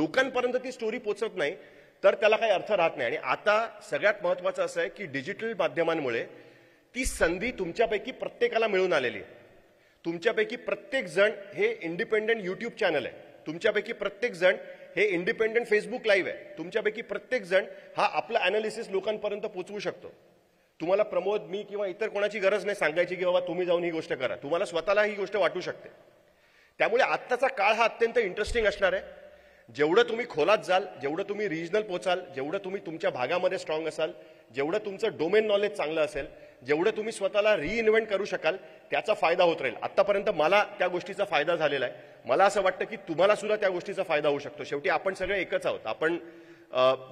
लोकांपर्यंत ती स्टोरी पोचत नाही तर त्याला काही अर्थ राहत नाही. आणि आता सगळ्यात महत्त्वाचं असं आहे की डिजिटल माध्यमांमुळे ती संधी तुमच्यापैकी प्रत्येकाला मिळून आलेली आहे. तुमच्यापैकी प्रत्येक जण हे इंडिपेंडंट यूट्यूब चॅनल आहे. तुमच्यापैकी प्रत्येक जण हे इंडिपेंडंट फेसबुक लाईव्ह आहे. तुमच्यापैकी प्रत्येक जण हा आपला ॲनालिसिस लोकांपर्यंत पोचवू शकतो. तुम्हाला प्रमोद, मी किंवा इतर कोणाची गरज नाही सांगायची की बाबा तुम्ही जाऊन ही गोष्ट करा. तुम्हाला स्वतःला ही गोष्ट वाटू शकते. त्यामुळे आत्ताचा काळ हा अत्यंत इंटरेस्टिंग असणार आहे. जेवढं तुम्ही खोलात जाल, जेवढं तुम्ही रिजनल पोचाल, जेवढं तुम्ही तुमच्या भागामध्ये स्ट्रॉंग असाल, जेवढं तुमचं डोमेन नॉलेज चांगलं असेल, जेवढं तुम्ही स्वतःला रिइन्व्हेंट करू शकाल, त्याचा फायदा होत राहील. आत्तापर्यंत मला त्या गोष्टीचा फायदा झालेला आहे. मला असं वाटतं की तुम्हाला सुद्धा त्या गोष्टीचा फायदा होऊ शकतो. शेवटी आपण सगळे एकच आहोत. आपण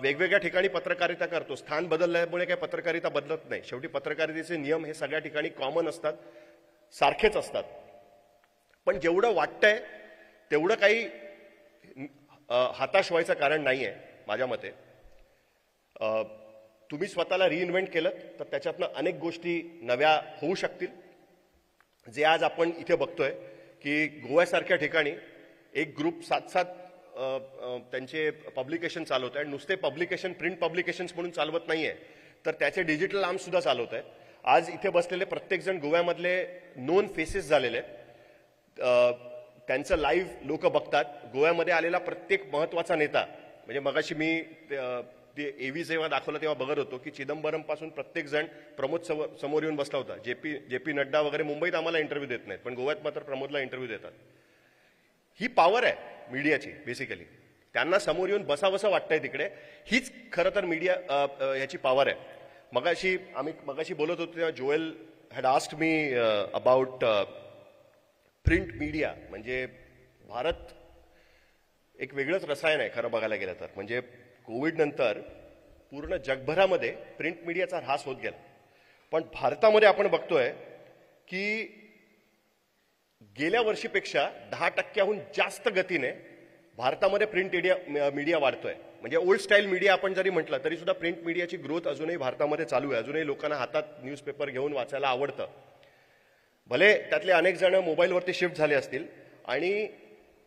वेगवेगळ्या ठिकाणी पत्रकारिता करतो. स्थान बदलल्यामुळे काही पत्रकारिता बदलत नाही. शेवटी पत्रकारितेचे नियम हे सगळ्या ठिकाणी कॉमन असतात, सारखेच असतात. पण जेवढं वाटतंय तेवढं काही हताश व्हायचं कारण नाही आहे माझ्या मते. तुम्ही स्वतःला रिइन्व्हेंट केलं तर त्याच्यातनं अनेक गोष्टी नव्या होऊ शकतील. जे आज आपण इथे बघतोय की गोव्यासारख्या ठिकाणी एक ग्रुप सात सात त्यांचे पब्लिकेशन चालवत आहे. नुसते पब्लिकेशन प्रिंट पब्लिकेशन्स म्हणून चालवत नाही आहे तर त्याचे डिजिटल आर्म्ससुद्धा चालवत आहे. आज इथे बसलेले प्रत्येकजण गोव्यामधले नोन फेसेस झालेले आहेत. त्यांचं लाईव्ह लोक बघतात. गोव्यामध्ये आलेला प्रत्येक महत्त्वाचा नेता, म्हणजे मगाशी मी ते ए व्ही जेव्हा दाखवलं तेव्हा बघत होतो की चिदंबरमपासून प्रत्येकजण प्रमोद समोर येऊन बसला होता. J P J P Nadda वगैरे मुंबईत आम्हाला इंटरव्ह्यू देत नाहीत, पण गोव्यात मात्र प्रमोदला इंटरव्ह्यू देतात. ही पॉवर आहे मीडियाची बेसिकली. त्यांना समोर येऊन बसावंसं वाटतंय तिकडे. हीच खरं तर मीडिया ह्याची पॉवर आहे. मगाशी आम्ही मगाशी बोलत होतो तेव्हा Joel had asked me about print media. म्हणजे भारत एक वेगळंच रसायन आहे खरं बघायला गेलं तर. म्हणजे कोविडनंतर पूर्ण जगभरामध्ये प्रिंट मीडियाचा ऱ्हास होत गेला. पण भारतामध्ये आपण बघतोय की गेल्या वर्षीपेक्षा दहा टक्क्याहून जास्त गतीने भारतामध्ये प्रिंट मीडिया मीडिया वाढतोय. म्हणजे ओल्ड स्टाईल मीडिया आपण जरी म्हटलं तरी सुद्धा प्रिंट मीडियाची ग्रोथ अजूनही भारतामध्ये चालू आहे. अजूनही लोकांना हातात न्यूजपेपर घेऊन वाचायला आवडतं. भले त्यातले अनेक जण मोबाईलवरती शिफ्ट झाले असतील आणि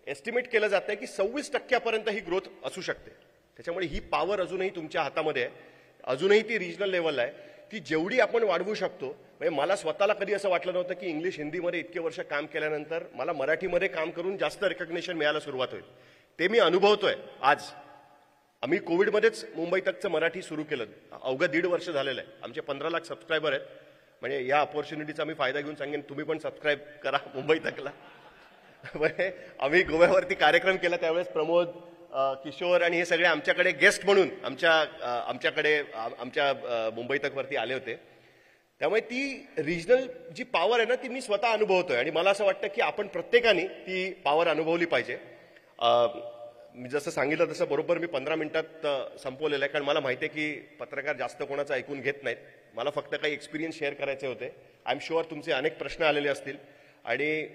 एस्टिमेट केलं जातं आहे की सव्वीस टक्क्यापर्यंत ही ग्रोथ असू शकते. त्याच्यामुळे ही पॉवर अजूनही तुमच्या हातामध्ये आहे. अजूनही ती रिजनल लेवलला आहे. ती जेवढी आपण वाढवू शकतो. म्हणजे मला स्वतःला कधी असं वाटलं नव्हतं की इंग्लिश हिंदीमध्ये इतके वर्ष काम केल्यानंतर मला मराठीमध्ये काम करून जास्त रिकग्नेशन मिळायला सुरुवात होईल. ते मी अनुभवतोय आज. आम्ही कोविडमध्येच मुंबई तकचं मराठी सुरू केलं. अवघं दीड वर्ष झालेलं आहे. आमचे पंधरा लाख सबस्क्रायबर आहेत. म्हणजे या ऑपॉर्च्युनिटीचा आम्ही फायदा घेऊन सांगेन तुम्ही पण सबस्क्राईब करा मुंबई तकला. म्हणजे आम्ही गोव्यावरती कार्यक्रम केला त्यावेळेस प्रमोद किशोर आणि हे सगळे आमच्याकडे गेस्ट म्हणून आमच्या आमच्याकडे आमच्या मुंबई तकवरती आले होते. त्यामुळे ती रिजनल जी पॉवर आहे ना ती मी स्वतः अनुभवतोय आणि मला असं वाटतं की आपण प्रत्येकाने ती पॉवर अनुभवली पाहिजे. मी जसं सांगितलं तसं बरोबर मी पंधरा मिनिटात संपवलेलं आहे कारण मला माहिती आहे की पत्रकार जास्त कोणाचं ऐकून घेत नाहीत. मला फक्त काही एक्सपिरियन्स शेअर करायचे होते. आय एम शुअर तुमचे अनेक प्रश्न आलेले असतील आणि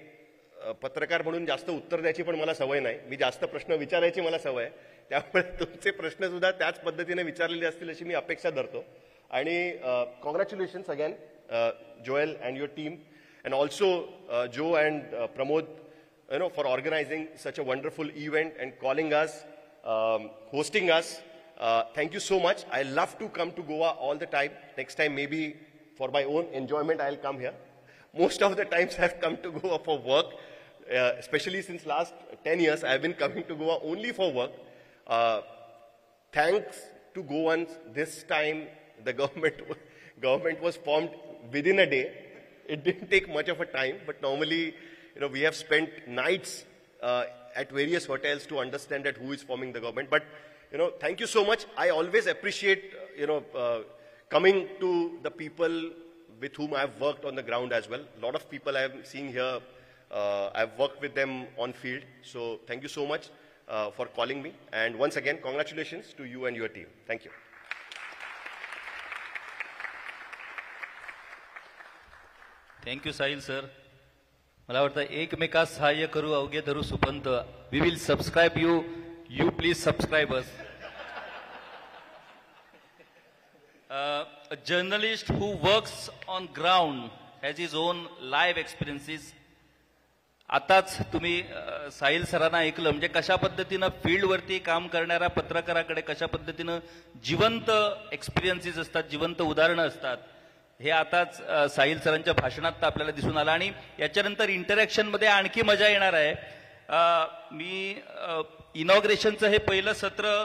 पत्रकार म्हणून जास्त उत्तर द्यायची पण मला सवय नाही. मी जास्त प्रश्न विचारायची मला सवय आहे. त्यामुळे तुमचे प्रश्नसुद्धा त्याच पद्धतीने विचारलेले असतील अशी मी अपेक्षा धरतो. आणि congratulations again Joel and your team and also Joe and Pramod you know for organising such a wonderful event and calling us hosting us. Thank you so much. I love to come to Goa all the time. Next time may be for my own enjoyment I will come here. Most of the times I have come to Goa for work, uh, especially since last ten years I have been coming to Goa only for work. Uh, thanks to Goans, this time the government, government was formed within a day. It didn't take much of a time, but normally you know, we have spent nights uh, at various hotels to understand that who is forming the government. But you know, thank you so much. I always appreciate you know, uh, coming to the people with whom I have worked on the ground as well. A lot of people I am seeing here, uh, I have worked with them on field. So thank you so much uh, for calling me. And once again, congratulations to you and your team. Thank you. Thank you, Sahil sir. मला वाटतं एकमेका सहाय्य करू अवघे धरू सुपंत. We will subscribe you. You please subscribe us. Uh, a journalist who works on ground has his own live experiences. आताच तुम्ही साहिल सरांना ऐकलं म्हणजे कशा पद्धतीनं फील्डवरती काम करणाऱ्या पत्रकाराकडे कशा पद्धतीनं जिवंत एक्सपिरियन्सेस असतात जिवंत उदाहरणं असतात हे आताच साहिल सरांच्या भाषणात आपल्याला दिसून आलं. आणि याच्यानंतर इंटरॅक्शनमध्ये आणखी मजा येणार आहे. मी इनॉग्रेशनचं हे पहिलं सत्र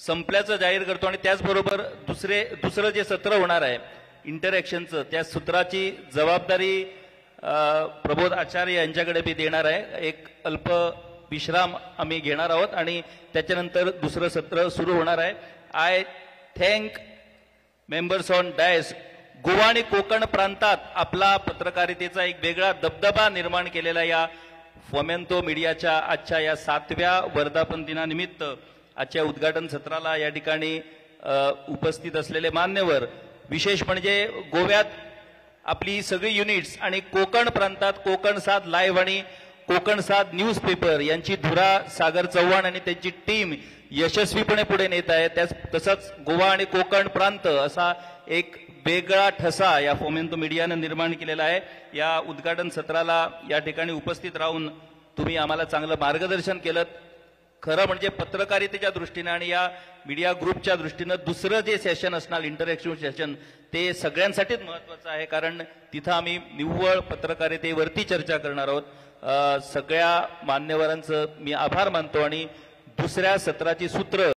संपल्याचं जाहीर करतो आणि त्याचबरोबर दुसरे दुसरं जे सत्र होणार आहे इंटरॅक्शनचं त्या सत्राची जबाबदारी प्रमोद आचार्य यांच्याकडे मी देणार आहे. एक अल्प विश्राम आम्ही घेणार आहोत आणि त्याच्यानंतर दुसरं सत्र सुरू होणार आहे. I thank members on dais. Goa आणि कोकण प्रांतात आपला पत्रकारितेचा एक वेगळा दबदबा निर्माण केलेला या फोमेंतो मीडियाच्या आजच्या या सातव्या वर्धापन दिनानिमित्त आजच्या उद्घाटन सत्राला या ठिकाणी उपस्थित असलेले मान्यवर विशेष म्हणजे गोव्यात आपली सगळी युनिट्स आणि कोकण प्रांतात कोकण साद लाईव्ह आणि कोकण साद न्यूजपेपर यांची धुरा सागर चव्हाण आणि त्यांची टीम यशस्वीपणे पुढे नेत आहे. त्याच तसंच गोवा आणि कोकण प्रांत असा एक वेगळा ठसा या फोमेंतो मीडियानं निर्माण केलेला आहे. या उद्घाटन सत्राला या ठिकाणी उपस्थित राहून तुम्ही आम्हाला चांगलं मार्गदर्शन केलं. खरं म्हणजे पत्रकारितेच्या दृष्टीनं आणि या मीडिया ग्रुपच्या दृष्टीनं दुसरं जे सेशन असणार इंटरॅक्शन सेशन ते सगळ्यांसाठीच महत्त्वाचं आहे कारण तिथं आम्ही निव्वळ पत्रकारितेवरती चर्चा करणार आहोत. सगळ्या मान्यवरांचं मी आभार मानतो आणि दुसऱ्या सत्राची सूत्र